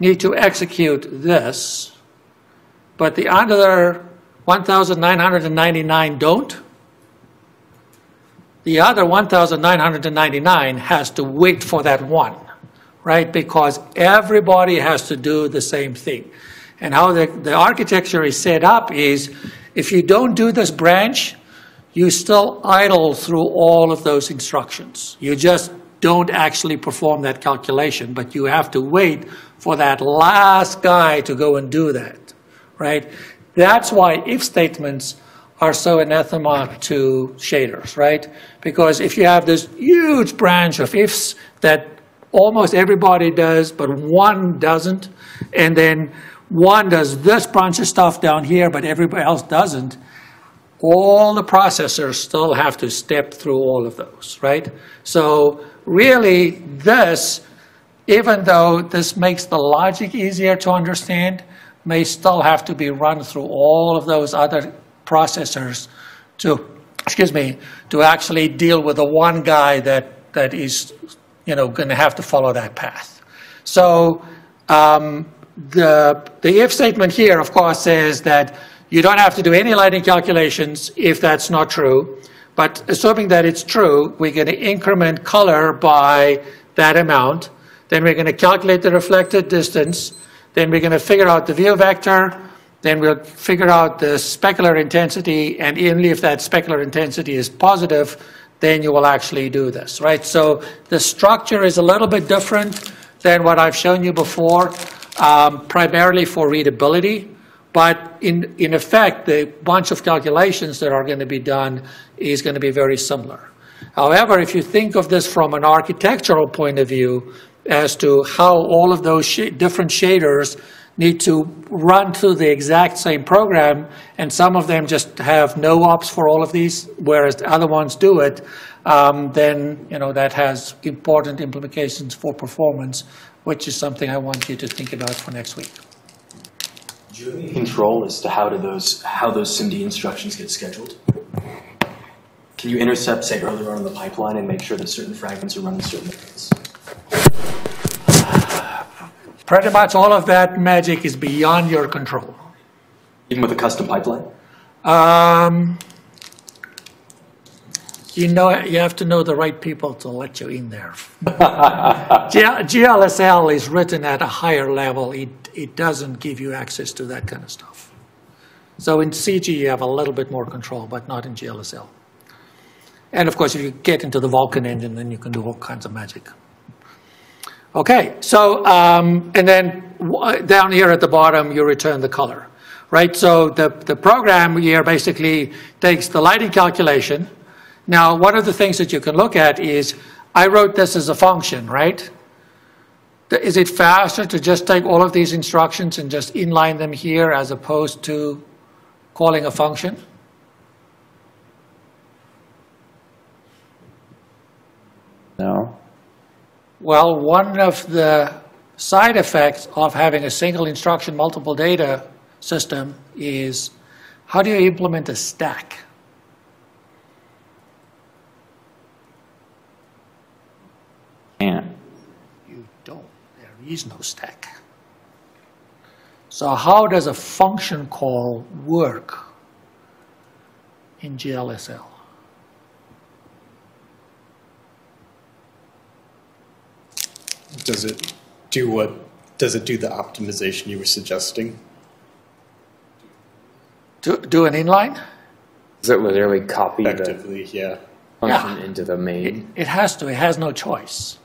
need to execute this, but the other one thousand nine hundred ninety-nine don't, the other one thousand nine hundred ninety-nine has to wait for that one, right? Because everybody has to do the same thing. And how the, the architecture is set up is, if you don't do this branch, you still idle through all of those instructions. You just don't actually perform that calculation, but you have to wait for that last guy to go and do that, right? That's why if statements are so anathema to shaders, right? Because if you have this huge branch of ifs that almost everybody does, but one doesn't, and then one does this bunch of stuff down here, but everybody else doesn't, all the processors still have to step through all of those, right? So really this, even though this makes the logic easier to understand, may still have to be run through all of those other processors to, excuse me, to actually deal with the one guy that, that is, you know, going to have to follow that path. So um, the, the if statement here, of course, says that you don't have to do any lighting calculations if that's not true. But assuming that it's true, we're going to increment color by that amount. Then we're going to calculate the reflected distance. Then we're going to figure out the view vector. Then we'll figure out the specular intensity. And only if that specular intensity is positive, then you will actually do this, right? So the structure is a little bit different than what I've shown you before, um, primarily for readability. But in, in effect, the bunch of calculations that are going to be done is going to be very similar. However, if you think of this from an architectural point of view as to how all of those sh different shaders need to run through the exact same program, and some of them just have no ops for all of these, whereas the other ones do it, um, then you know that has important implications for performance, which is something I want you to think about for next week. Do you have any control as to how, do those, how those S I M D instructions get scheduled? Can you intercept, say, earlier on in the pipeline and make sure that certain fragments are running certain things? Pretty much all of that magic is beyond your control. Even with a custom pipeline? Um, you know, you have to know the right people to let you in there. G L S L is written at a higher level. It It doesn't give you access to that kind of stuff. So in C G, you have a little bit more control, but not in G L S L. And of course, if you get into the Vulcan engine, then you can do all kinds of magic. OK, so um, and then down here at the bottom, you return the color, right? So the, the program here basically takes the lighting calculation. Now, one of the things that you can look at is, I wrote this as a function, right? Is it faster to just take all of these instructions and just inline them here as opposed to calling a function? No. Well, one of the side effects of having a single instruction, multiple data system is, how do you implement a stack? Can't. There is no stack. So how does a function call work in G L S L? Does it do what? Does it do the optimization you were suggesting? Do, do an inline? Does it literally copy the yeah. function yeah. into the main? It, it has to. It has no choice,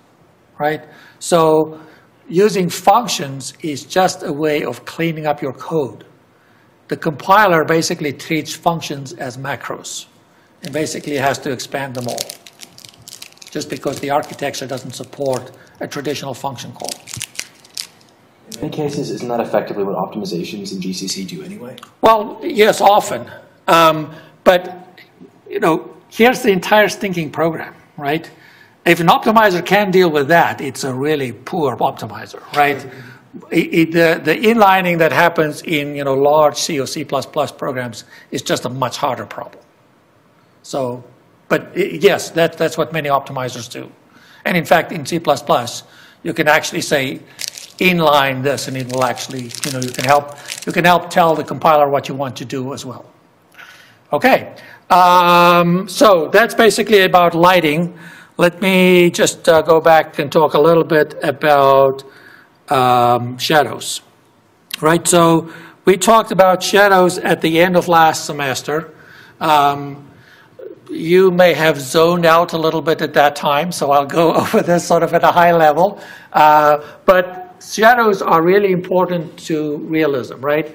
right? So using functions is just a way of cleaning up your code. the compiler basically treats functions as macros and basically has to expand them all just because the architecture doesn't support a traditional function call. In many cases, isn't that effectively what optimizations in G C C do anyway? Well, yes, often. Um, but, you know, here's the entire stinking program, right? If an optimizer can deal with that, it's a really poor optimizer, right? Mm-hmm. it, it, the, the inlining that happens in, you know, large C or C plus plus programs is just a much harder problem. So, but it, yes, that, that's what many optimizers do. And in fact, in C plus plus, you can actually say, inline this, and it will actually, you know, you can help, you can help tell the compiler what you want to do as well. Okay, um, so that's basically about lighting. Let me just uh, go back and talk a little bit about um, shadows. Right, so we talked about shadows at the end of last semester. Um, You may have zoned out a little bit at that time, so I'll go over this sort of at a high level. Uh, but shadows are really important to realism, right?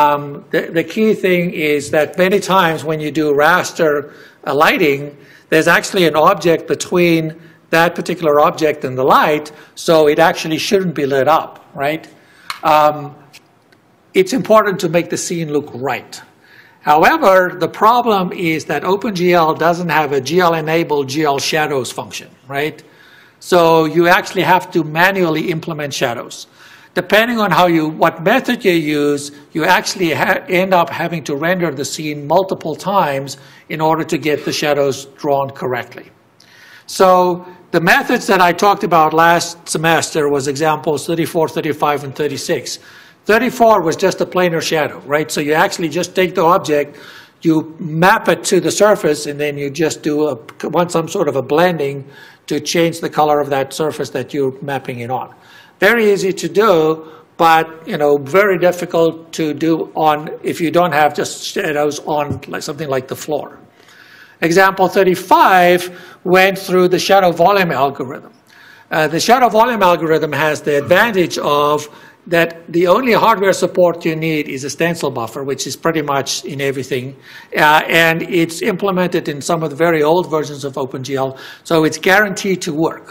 Um, the, the key thing is that many times when you do raster uh, lighting, there's actually an object between that particular object and the light, so it actually shouldn't be lit up, right? Um, it's important to make the scene look right. However, the problem is that OpenGL doesn't have a G L-enabled G L shadows function, right? So you actually have to manually implement shadows. Depending on how you, what method you use, you actually ha end up having to render the scene multiple times in order to get the shadows drawn correctly. So the methods that I talked about last semester was examples thirty-four, thirty-five, and thirty-six. thirty-four was just a planar shadow, right? So you actually just take the object, you map it to the surface, and then you just do a, want some sort of a blending to change the color of that surface that you're mapping it on. Very easy to do, but, you know, very difficult to do on if you don't have just shadows on like something like the floor. Example thirty-five went through the shadow volume algorithm. Uh, the shadow volume algorithm has the advantage of that the only hardware support you need is a stencil buffer, which is pretty much in everything. Uh, and it's implemented in some of the very old versions of OpenGL, so it's guaranteed to work.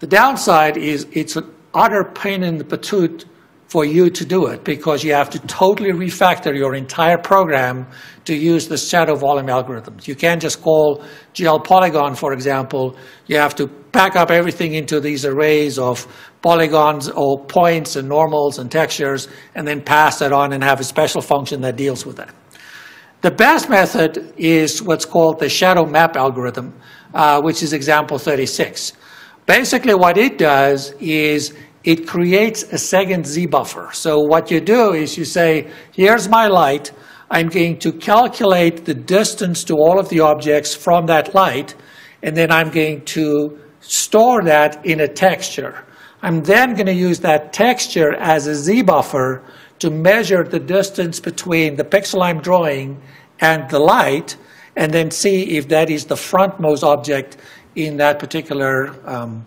The downside is it's an utter pain in the patoot for you to do it, because you have to totally refactor your entire program to use the shadow volume algorithms. You can't just call G L polygon, for example. You have to pack up everything into these arrays of polygons or points and normals and textures, and then pass that on and have a special function that deals with that. The best method is what's called the shadow map algorithm, uh, which is example thirty-six. Basically what it does is it creates a second Z buffer. So what you do is you say, here's my light. I'm going to calculate the distance to all of the objects from that light, and then I'm going to store that in a texture. I'm then going to use that texture as a Z buffer to measure the distance between the pixel I'm drawing and the light, and then see if that is the frontmost object in that particular um,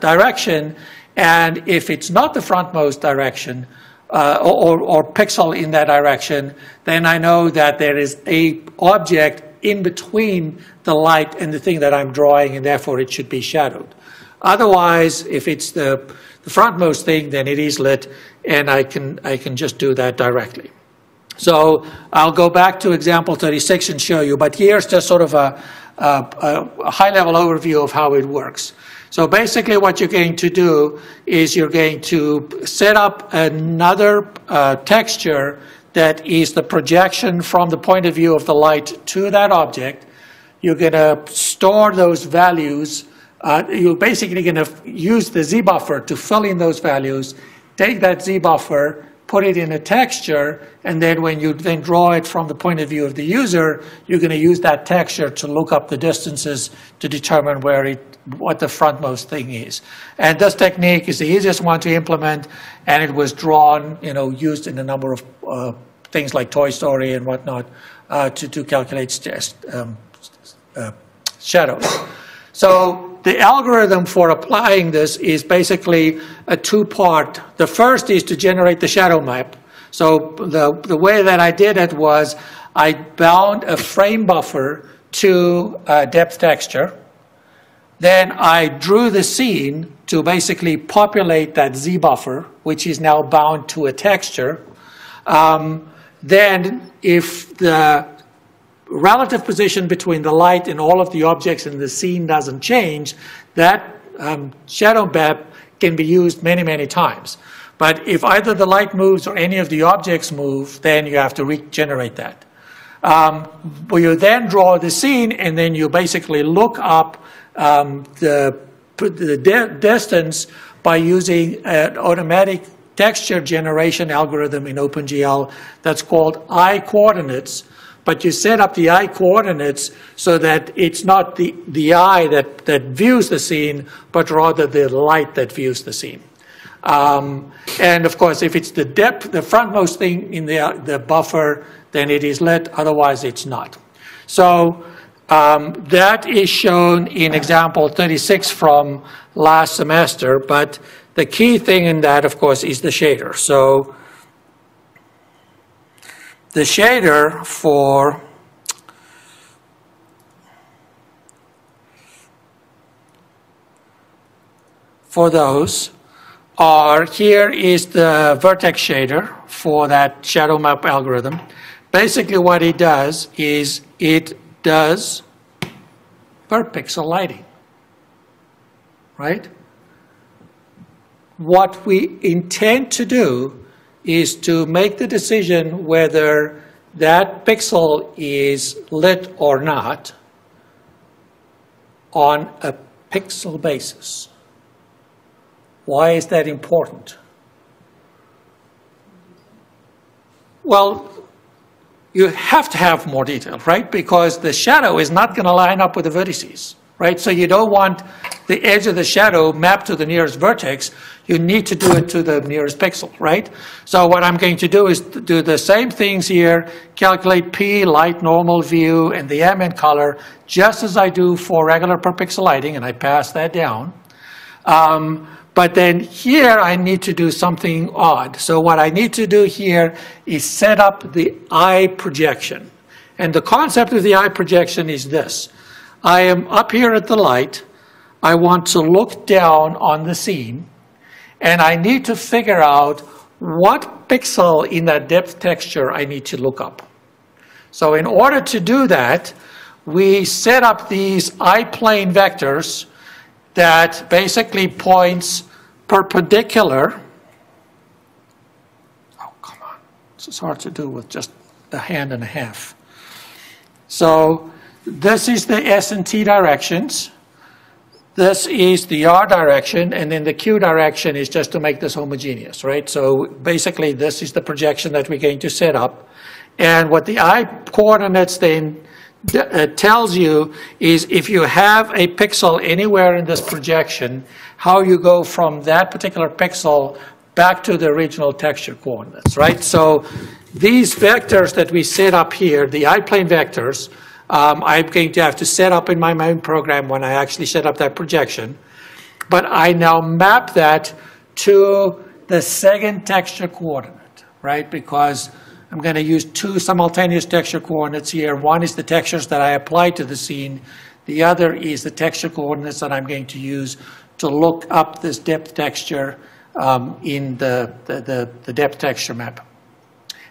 direction. And if it's not the frontmost direction uh, or, or pixel in that direction, then I know that there is a object in between the light and the thing that I'm drawing, and therefore it should be shadowed. Otherwise, if it's the, the frontmost thing, then it is lit, and I can, I can just do that directly. So I'll go back to example thirty-six and show you, but here's just sort of a, a, a high-level overview of how it works. So basically what you're going to do is you're going to set up another uh, texture that is the projection from the point of view of the light to that object. You're going to store those values. Uh, you're basically going to use the Z buffer to fill in those values, take that Z buffer, put it in a texture, and then when you then draw it from the point of view of the user, you're going to use that texture to look up the distances to determine where it, what the frontmost thing is. And this technique is the easiest one to implement, and it was drawn, you know, used in a number of uh, things like Toy Story and whatnot uh, to, to calculate st um, uh, shadows. So the algorithm for applying this is basically a two-part. The first is to generate the shadow map. So the, the way that I did it was I bound a frame buffer to a depth texture. Then I drew the scene to basically populate that Z buffer, which is now bound to a texture. Um, then if the relative position between the light and all of the objects in the scene doesn't change, that um, shadow map can be used many, many times. But if either the light moves or any of the objects move, then you have to regenerate that. Um, you then draw the scene, and then you basically look up um, the, the de distance by using an automatic texture generation algorithm in OpenGL that's called I-coordinates. But you set up the I-coordinates so that it's not the, the eye that, that views the scene, but rather the light that views the scene. Um, and of course, if it's the depth, the frontmost thing in the, the buffer, then it is lit, otherwise it's not. So um, that is shown in example thirty-six from last semester, but the key thing in that, of course, is the shader. So the shader for for those are, here is the vertex shader for that shadow map algorithm. Basically what it does is it does per pixel lighting, right? What we intend to do is to make the decision whether that pixel is lit or not on a pixel basis. Why is that important? Well, you have to have more detail, right? Because the shadow is not going to line up with the vertices, right? So you don't want the edge of the shadow mapped to the nearest vertex. You need to do it to the nearest pixel, right? So what I'm going to do is to do the same things here, calculate P, light, normal, view, and the ambient color, just as I do for regular per pixel lighting, and I pass that down. Um, But then here I need to do something odd. So what I need to do here is set up the eye projection. And the concept of the eye projection is this. I am up here at the light. I want to look down on the scene. And I need to figure out what pixel in that depth texture I need to look up. So in order to do that, we set up these I-plane vectors that basically points perpendicular. Oh, come on. This is hard to do with just a hand and a half. So this is the S and T directions. This is the R direction. And then the Q direction is just to make this homogeneous, right? So basically, this is the projection that we're going to set up. And what the I coordinates then It tells you is if you have a pixel anywhere in this projection, how you go from that particular pixel back to the original texture coordinates, right? So these vectors that we set up here, the I-plane vectors, um, I'm going to have to set up in my main program when I actually set up that projection. But I now map that to the second texture coordinate, right? Because I'm going to use two simultaneous texture coordinates here. One is the textures that I apply to the scene. The other is the texture coordinates that I'm going to use to look up this depth texture um, in the, the, the, the depth texture map.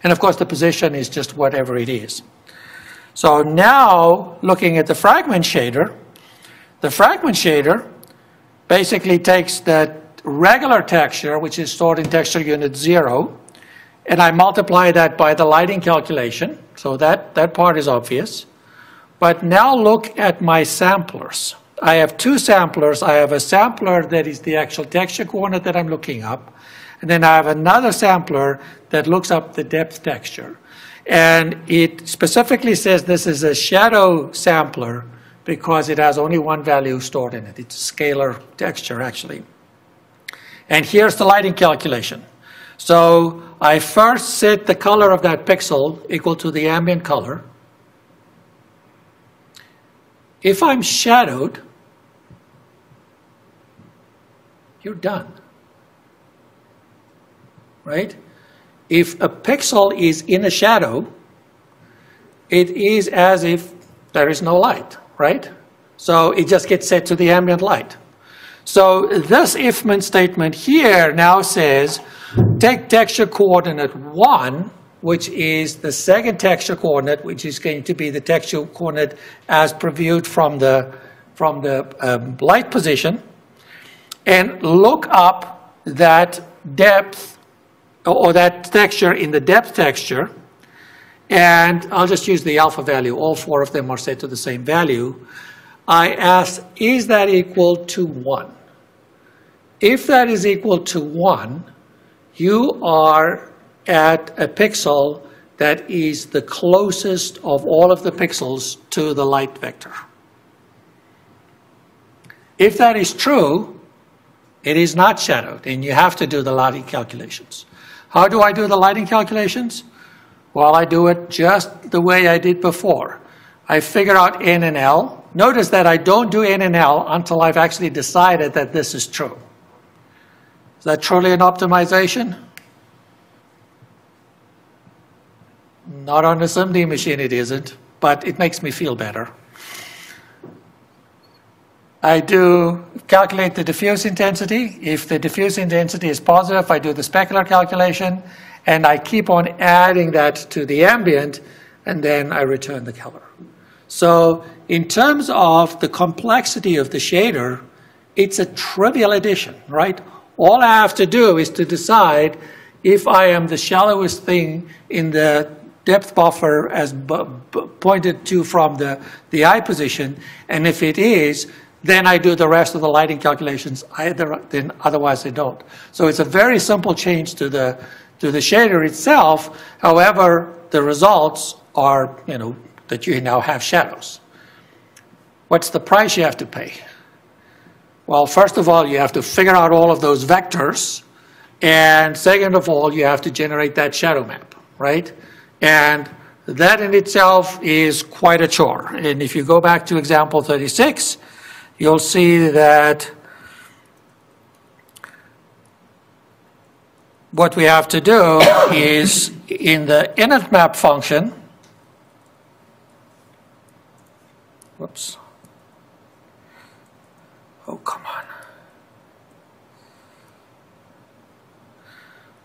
And of course, the position is just whatever it is. So now, looking at the fragment shader, the fragment shader basically takes that regular texture, which is stored in texture unit zero, and I multiply that by the lighting calculation. So that, that part is obvious. But now look at my samplers. I have two samplers. I have a sampler that is the actual texture coordinate that I'm looking up. And then I have another sampler that looks up the depth texture. And it specifically says this is a shadow sampler because it has only one value stored in it. It's a scalar texture, actually. And here's the lighting calculation. So I first set the color of that pixel equal to the ambient color. If I'm shadowed, you're done, right? if a pixel is in a shadow, it is as if there is no light, right? So it just gets set to the ambient light. So this if-man statement here now says, take texture coordinate one, which is the second texture coordinate, which is going to be the texture coordinate as previewed from the, from the um, light position, and look up that depth or that texture in the depth texture. And I'll just use the alpha value. All four of them are set to the same value. I asked, is that equal to one? If that is equal to one, you are at a pixel that is the closest of all of the pixels to the light vector. If that is true, it is not shadowed, and you have to do the lighting calculations. How do I do the lighting calculations? Well, I do it just the way I did before. I figure out N and L. Notice that I don't do N and L until I've actually decided that this is true. Is that truly an optimization? Not on a S I M D machine it isn't, but it makes me feel better. I do calculate the diffuse intensity. If the diffuse intensity is positive, I do the specular calculation, and I keep on adding that to the ambient, and then I return the color. So in terms of the complexity of the shader, it's a trivial addition, right? All I have to do is to decide if I am the shallowest thing in the depth buffer as b b pointed to from the, the eye position, and if it is, then I do the rest of the lighting calculations, either, then otherwise I don't. So it's a very simple change to the, to the shader itself. However, the results are, you know, that you now have shadows. What's the price you have to pay? Well, first of all, you have to figure out all of those vectors, and second of all, you have to generate that shadow map, right? And that in itself is quite a chore. And if you go back to example thirty-six, you'll see that what we have to do is in the init map function, whoops, oh come on.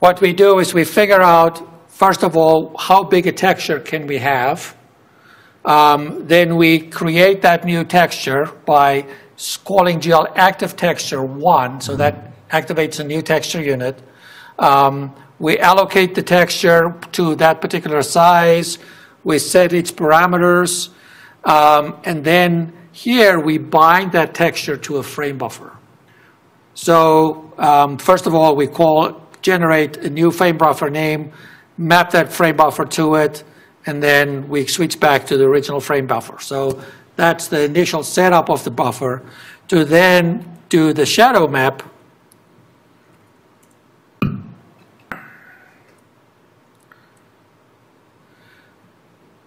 What we do is we figure out, first of all, how big a texture can we have. Um, then we create that new texture by calling G L active texture one, so that activates a new texture unit. Um, we allocate the texture to that particular size. We set its parameters. Um, and then here we bind that texture to a frame buffer. So um, first of all, we call generate a new frame buffer name, map that frame buffer to it, and then we switch back to the original frame buffer. So that's the initial setup of the buffer to then do the shadow map.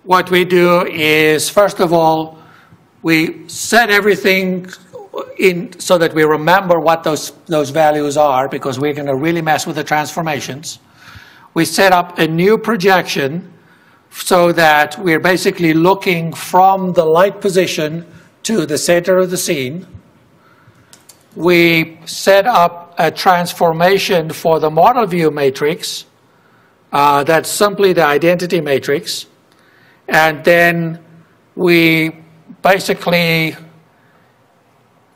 What we do is, first of all, we set everything in so that we remember what those, those values are, because we're going to really mess with the transformations. We set up a new projection so that we're basically looking from the light position to the center of the scene. We set up a transformation for the model view matrix. Uh, that's simply the identity matrix. And then we basically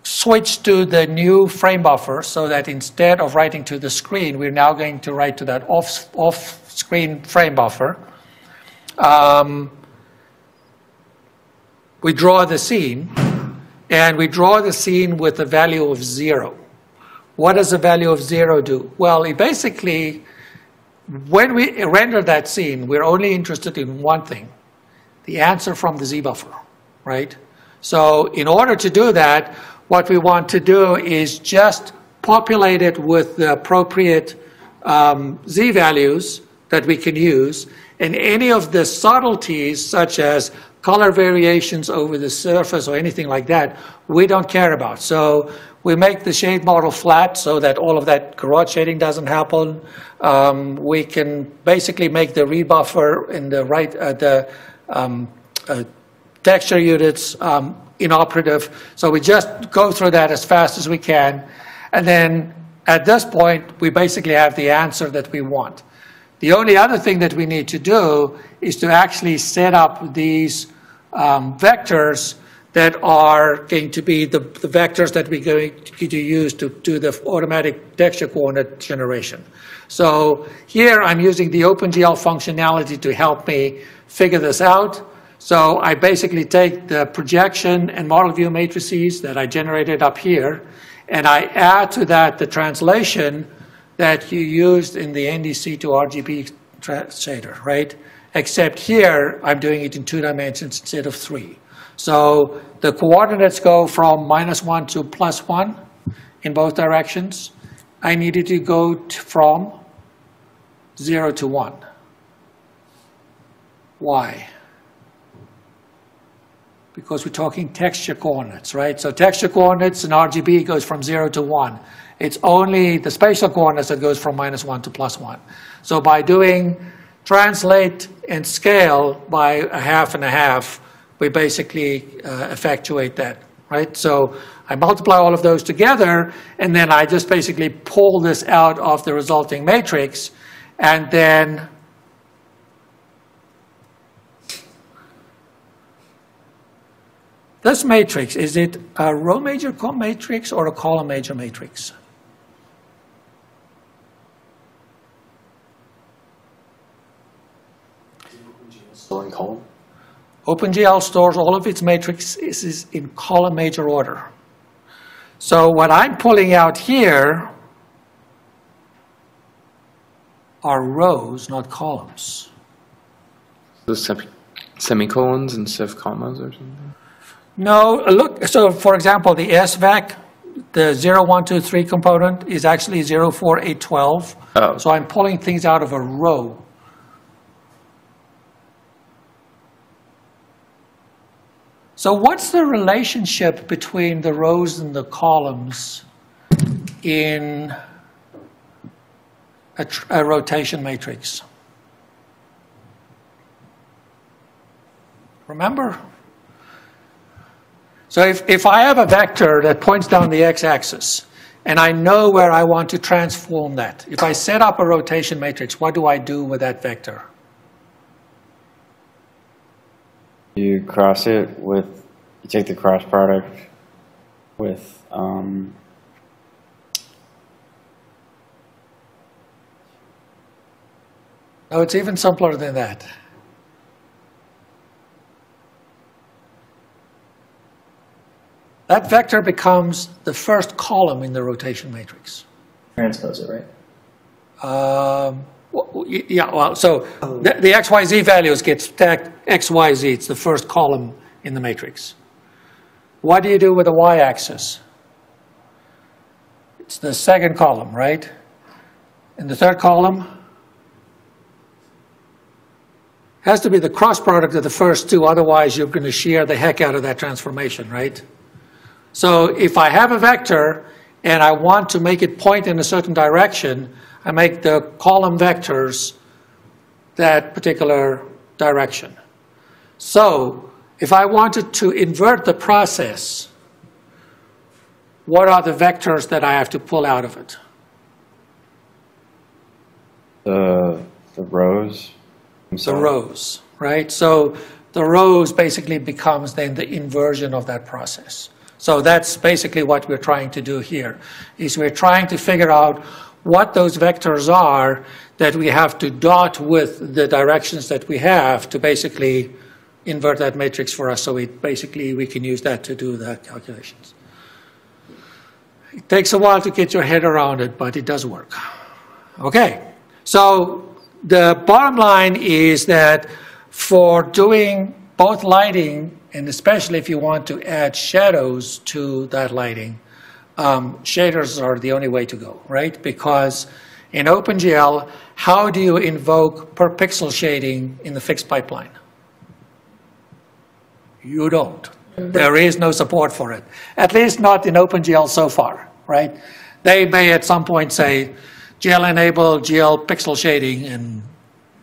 switch to the new frame buffer so that instead of writing to the screen, we're now going to write to that off, off-screen frame buffer. Um, we draw the scene, and we draw the scene with a value of zero. What does a value of zero do? Well, it basically, when we render that scene, we're only interested in one thing, the answer from the Z buffer, right? So in order to do that, what we want to do is just populate it with the appropriate um, Z values that we can use, and any of the subtleties, such as color variations over the surface or anything like that, we don't care about. So We make the shade model flat so that all of that Gouraud shading doesn't happen. Um, we can basically make the rebuffer in the right uh, the um, uh, texture units um, inoperative. So we just go through that as fast as we can, and then at this point we basically have the answer that we want. The only other thing that we need to do is to actually set up these um, vectors that are going to be the, the vectors that we're going to use to do the automatic texture coordinate generation. So here I'm using the OpenGL functionality to help me figure this out. So I basically take the projection and model view matrices that I generated up here, and I add to that the translation that you used in the N D C to R G B shader, right? Except here I'm doing it in two dimensions instead of three. So the coordinates go from minus one to plus one in both directions. I needed to go to from zero to one. Why? Because we're talking texture coordinates, right? So texture coordinates in R G B goes from zero to one. It's only the spatial coordinates that goes from minus one to plus one. So by doing translate and scale by a half and a half, we basically uh, effectuate that, right? So I multiply all of those together, and then I just basically pull this out of the resulting matrix, and then this matrix, is it a row major matrix or a column major matrix? Storing column. OpenGL stores all of its matrices in column major order. So what I'm pulling out here are rows, not columns. The semi semicolons instead of commas or something? No, look, so for example, the S V E C, the zero one two three component is actually zero four eight twelve. Oh. So I'm pulling things out of a row. So what's the relationship between the rows and the columns in a, tr a rotation matrix? Remember? So if, if I have a vector that points down the x-axis, and I know where I want to transform that, if I set up a rotation matrix, what do I do with that vector? You cross it with, you take the cross product with, um, no, it's even simpler than that. That vector becomes the first column in the rotation matrix. Transpose it, right? Um, Yeah, well, so the, the X Y Z values get stacked X Y Z. It's the first column in the matrix. What do you do with the Y-axis? It's the second column, right? And the third column has to be the cross product of the first two. Otherwise, you're going to shear the heck out of that transformation, right? So if I have a vector and I want to make it point in a certain direction, I make the column vectors that particular direction. So if I wanted to invert the process, what are the vectors that I have to pull out of it? The, the rows. The rows, right? So the rows basically becomes then the inversion of that process. So that's basically what we're trying to do here, is we're trying to figure out what those vectors are that we have to dot with the directions that we have to basically invert that matrix for us, so we basically we can use that to do the calculations. It takes a while to get your head around it, but it does work. Okay, so the bottom line is that for doing both lighting, and especially if you want to add shadows to that lighting, Um, shaders are the only way to go, right? Because in OpenGL, how do you invoke per pixel shading in the fixed pipeline? You don't. There is no support for it, at least not in OpenGL so far, right? They may at some point say, G L enable G L pixel shading and,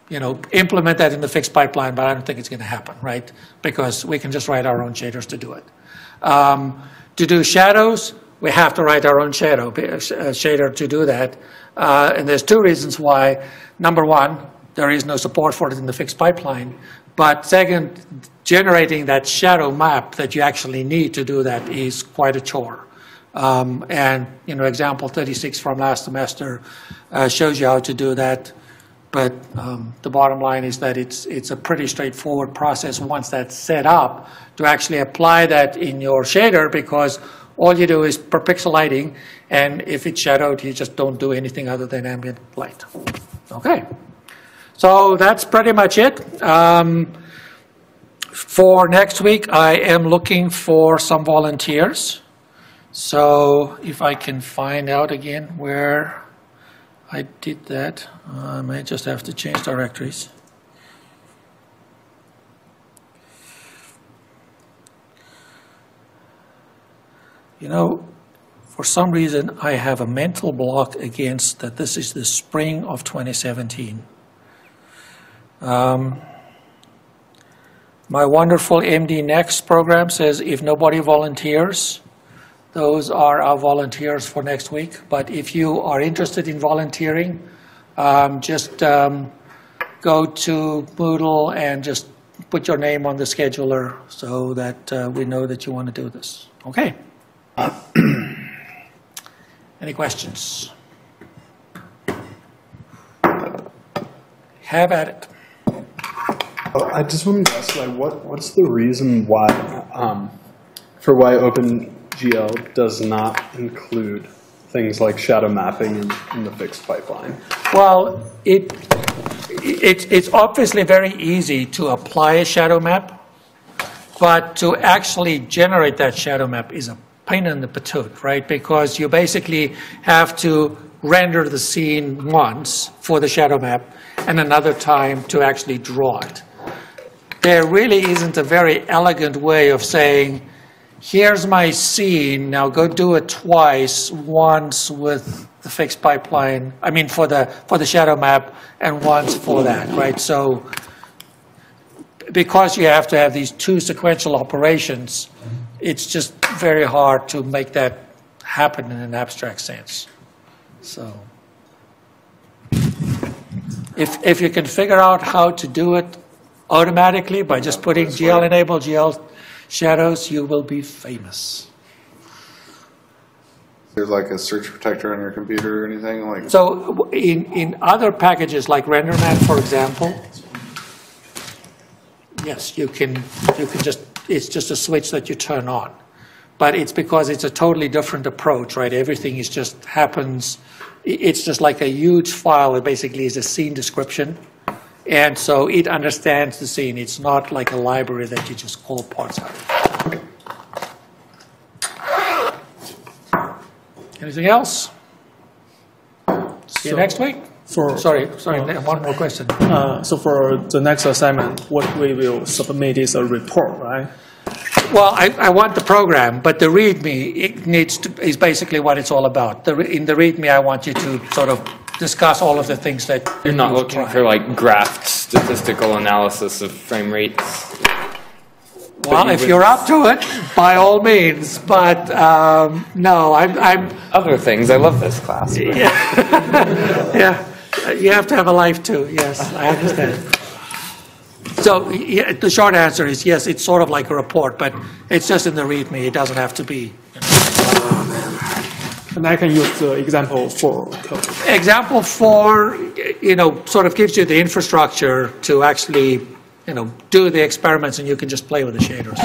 you know, implement that in the fixed pipeline, but I don't think it's going to happen, right? Because we can just write our own shaders to do it. Um, to do shadows, we have to write our own shadow, uh, shader to do that. Uh, and there's two reasons why. Number one, there is no support for it in the fixed pipeline. But second, generating that shadow map that you actually need to do that is quite a chore. Um, and, you know, example thirty-six from last semester uh, shows you how to do that. But um, the bottom line is that it's, it's a pretty straightforward process once that's set up to actually apply that in your shader, because all you do is per pixel lighting, and if it's shadowed, you just don't do anything other than ambient light. Okay, so that's pretty much it. Um, for next week, I am looking for some volunteers. So if I can find out again where I did that, I may just have to change directories. You know, for some reason, I have a mental block against that this is the spring of twenty seventeen. Um, my wonderful M D Next program says if nobody volunteers, those are our volunteers for next week. But if you are interested in volunteering, um, just um, go to Moodle and just put your name on the scheduler so that uh, we know that you want to do this. Okay. Any questions? Have at it. Oh, I just wanted to ask, like, what what's the reason why um, for why OpenGL does not include things like shadow mapping in, in the fixed pipeline? Well, it, it it's obviously very easy to apply a shadow map, but to actually generate that shadow map is a pain in the patoot, right? Because you basically have to render the scene once for the shadow map and another time to actually draw it. There really isn't a very elegant way of saying, here's my scene, now go do it twice, once with the fixed pipeline, I mean for the, for the shadow map and once for that, right? So because you have to have these two sequential operations, it's just very hard to make that happen in an abstract sense. So if, if you can figure out how to do it automatically by just putting G L enable, G L shadows, you will be famous. There's like a search protector on your computer or anything? Like so in, in other packages like RenderMan, for example, yes, you can, you can just, it's just a switch that you turn on. But it's because it's a totally different approach, right? Everything is just happens. It's just like a huge file that basically is a scene description. And so it understands the scene. It's not like a library that you just call parts out of. Anything else? See you so next week. For, sorry, sorry, uh, one more question. Uh, so for the next assignment, what we will submit is a report, right? Well, I, I want the program, but the README it needs to, is basically what it's all about. The, in the README, I want you to sort of discuss all of the things that you're not looking for, like graphed statistical analysis of frame rates. Well, you if would... you're up to it, by all means. But um, no, I'm, I'm. Other things. I love this class. But... yeah, yeah. You have to have a life too. Yes, I understand. So yeah, the short answer is yes, it's sort of like a report, but it's just in the README. It doesn't have to be. And I can use the example four. Example four, you know, sort of gives you the infrastructure to actually, you know, do the experiments, and you can just play with the shaders.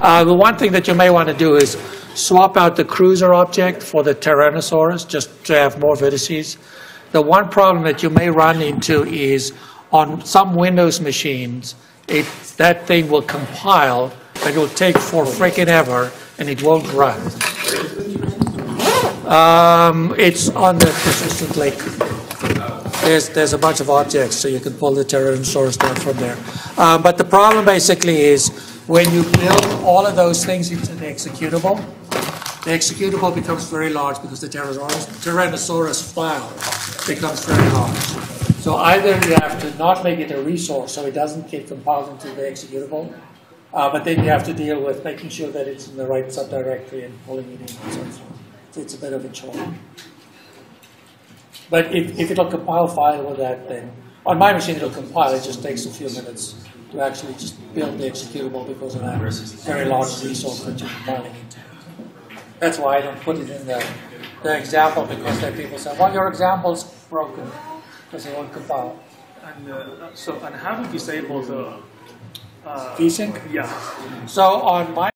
Uh, the one thing that you may want to do is swap out the cruiser object for the Tyrannosaurus just to have more vertices. The one problem that you may run into is on some Windows machines, it, that thing will compile, but it will take for freaking ever, and it won't run. Um, it's on the persistent lake. There's, there's a bunch of objects, so you can pull the Tyrannosaurus down from there. Um, but the problem basically is when you build all of those things into the executable, the executable becomes very large because the Tyrannosaurus file becomes very large. So either you have to not make it a resource so it doesn't get compiled into the executable, uh, but then you have to deal with making sure that it's in the right subdirectory and pulling it in and so forth. So it's a bit of a chore. But if, if it'll compile file with that, then on my machine it'll compile. It just takes a few minutes to actually just build the executable because of that very large resource that you're compiling into. That's why I don't put it in the, the example, because then people say, well, your example's broken because it won't compile. And uh, so, and how do you disable the uh, VSync? Yeah. So on my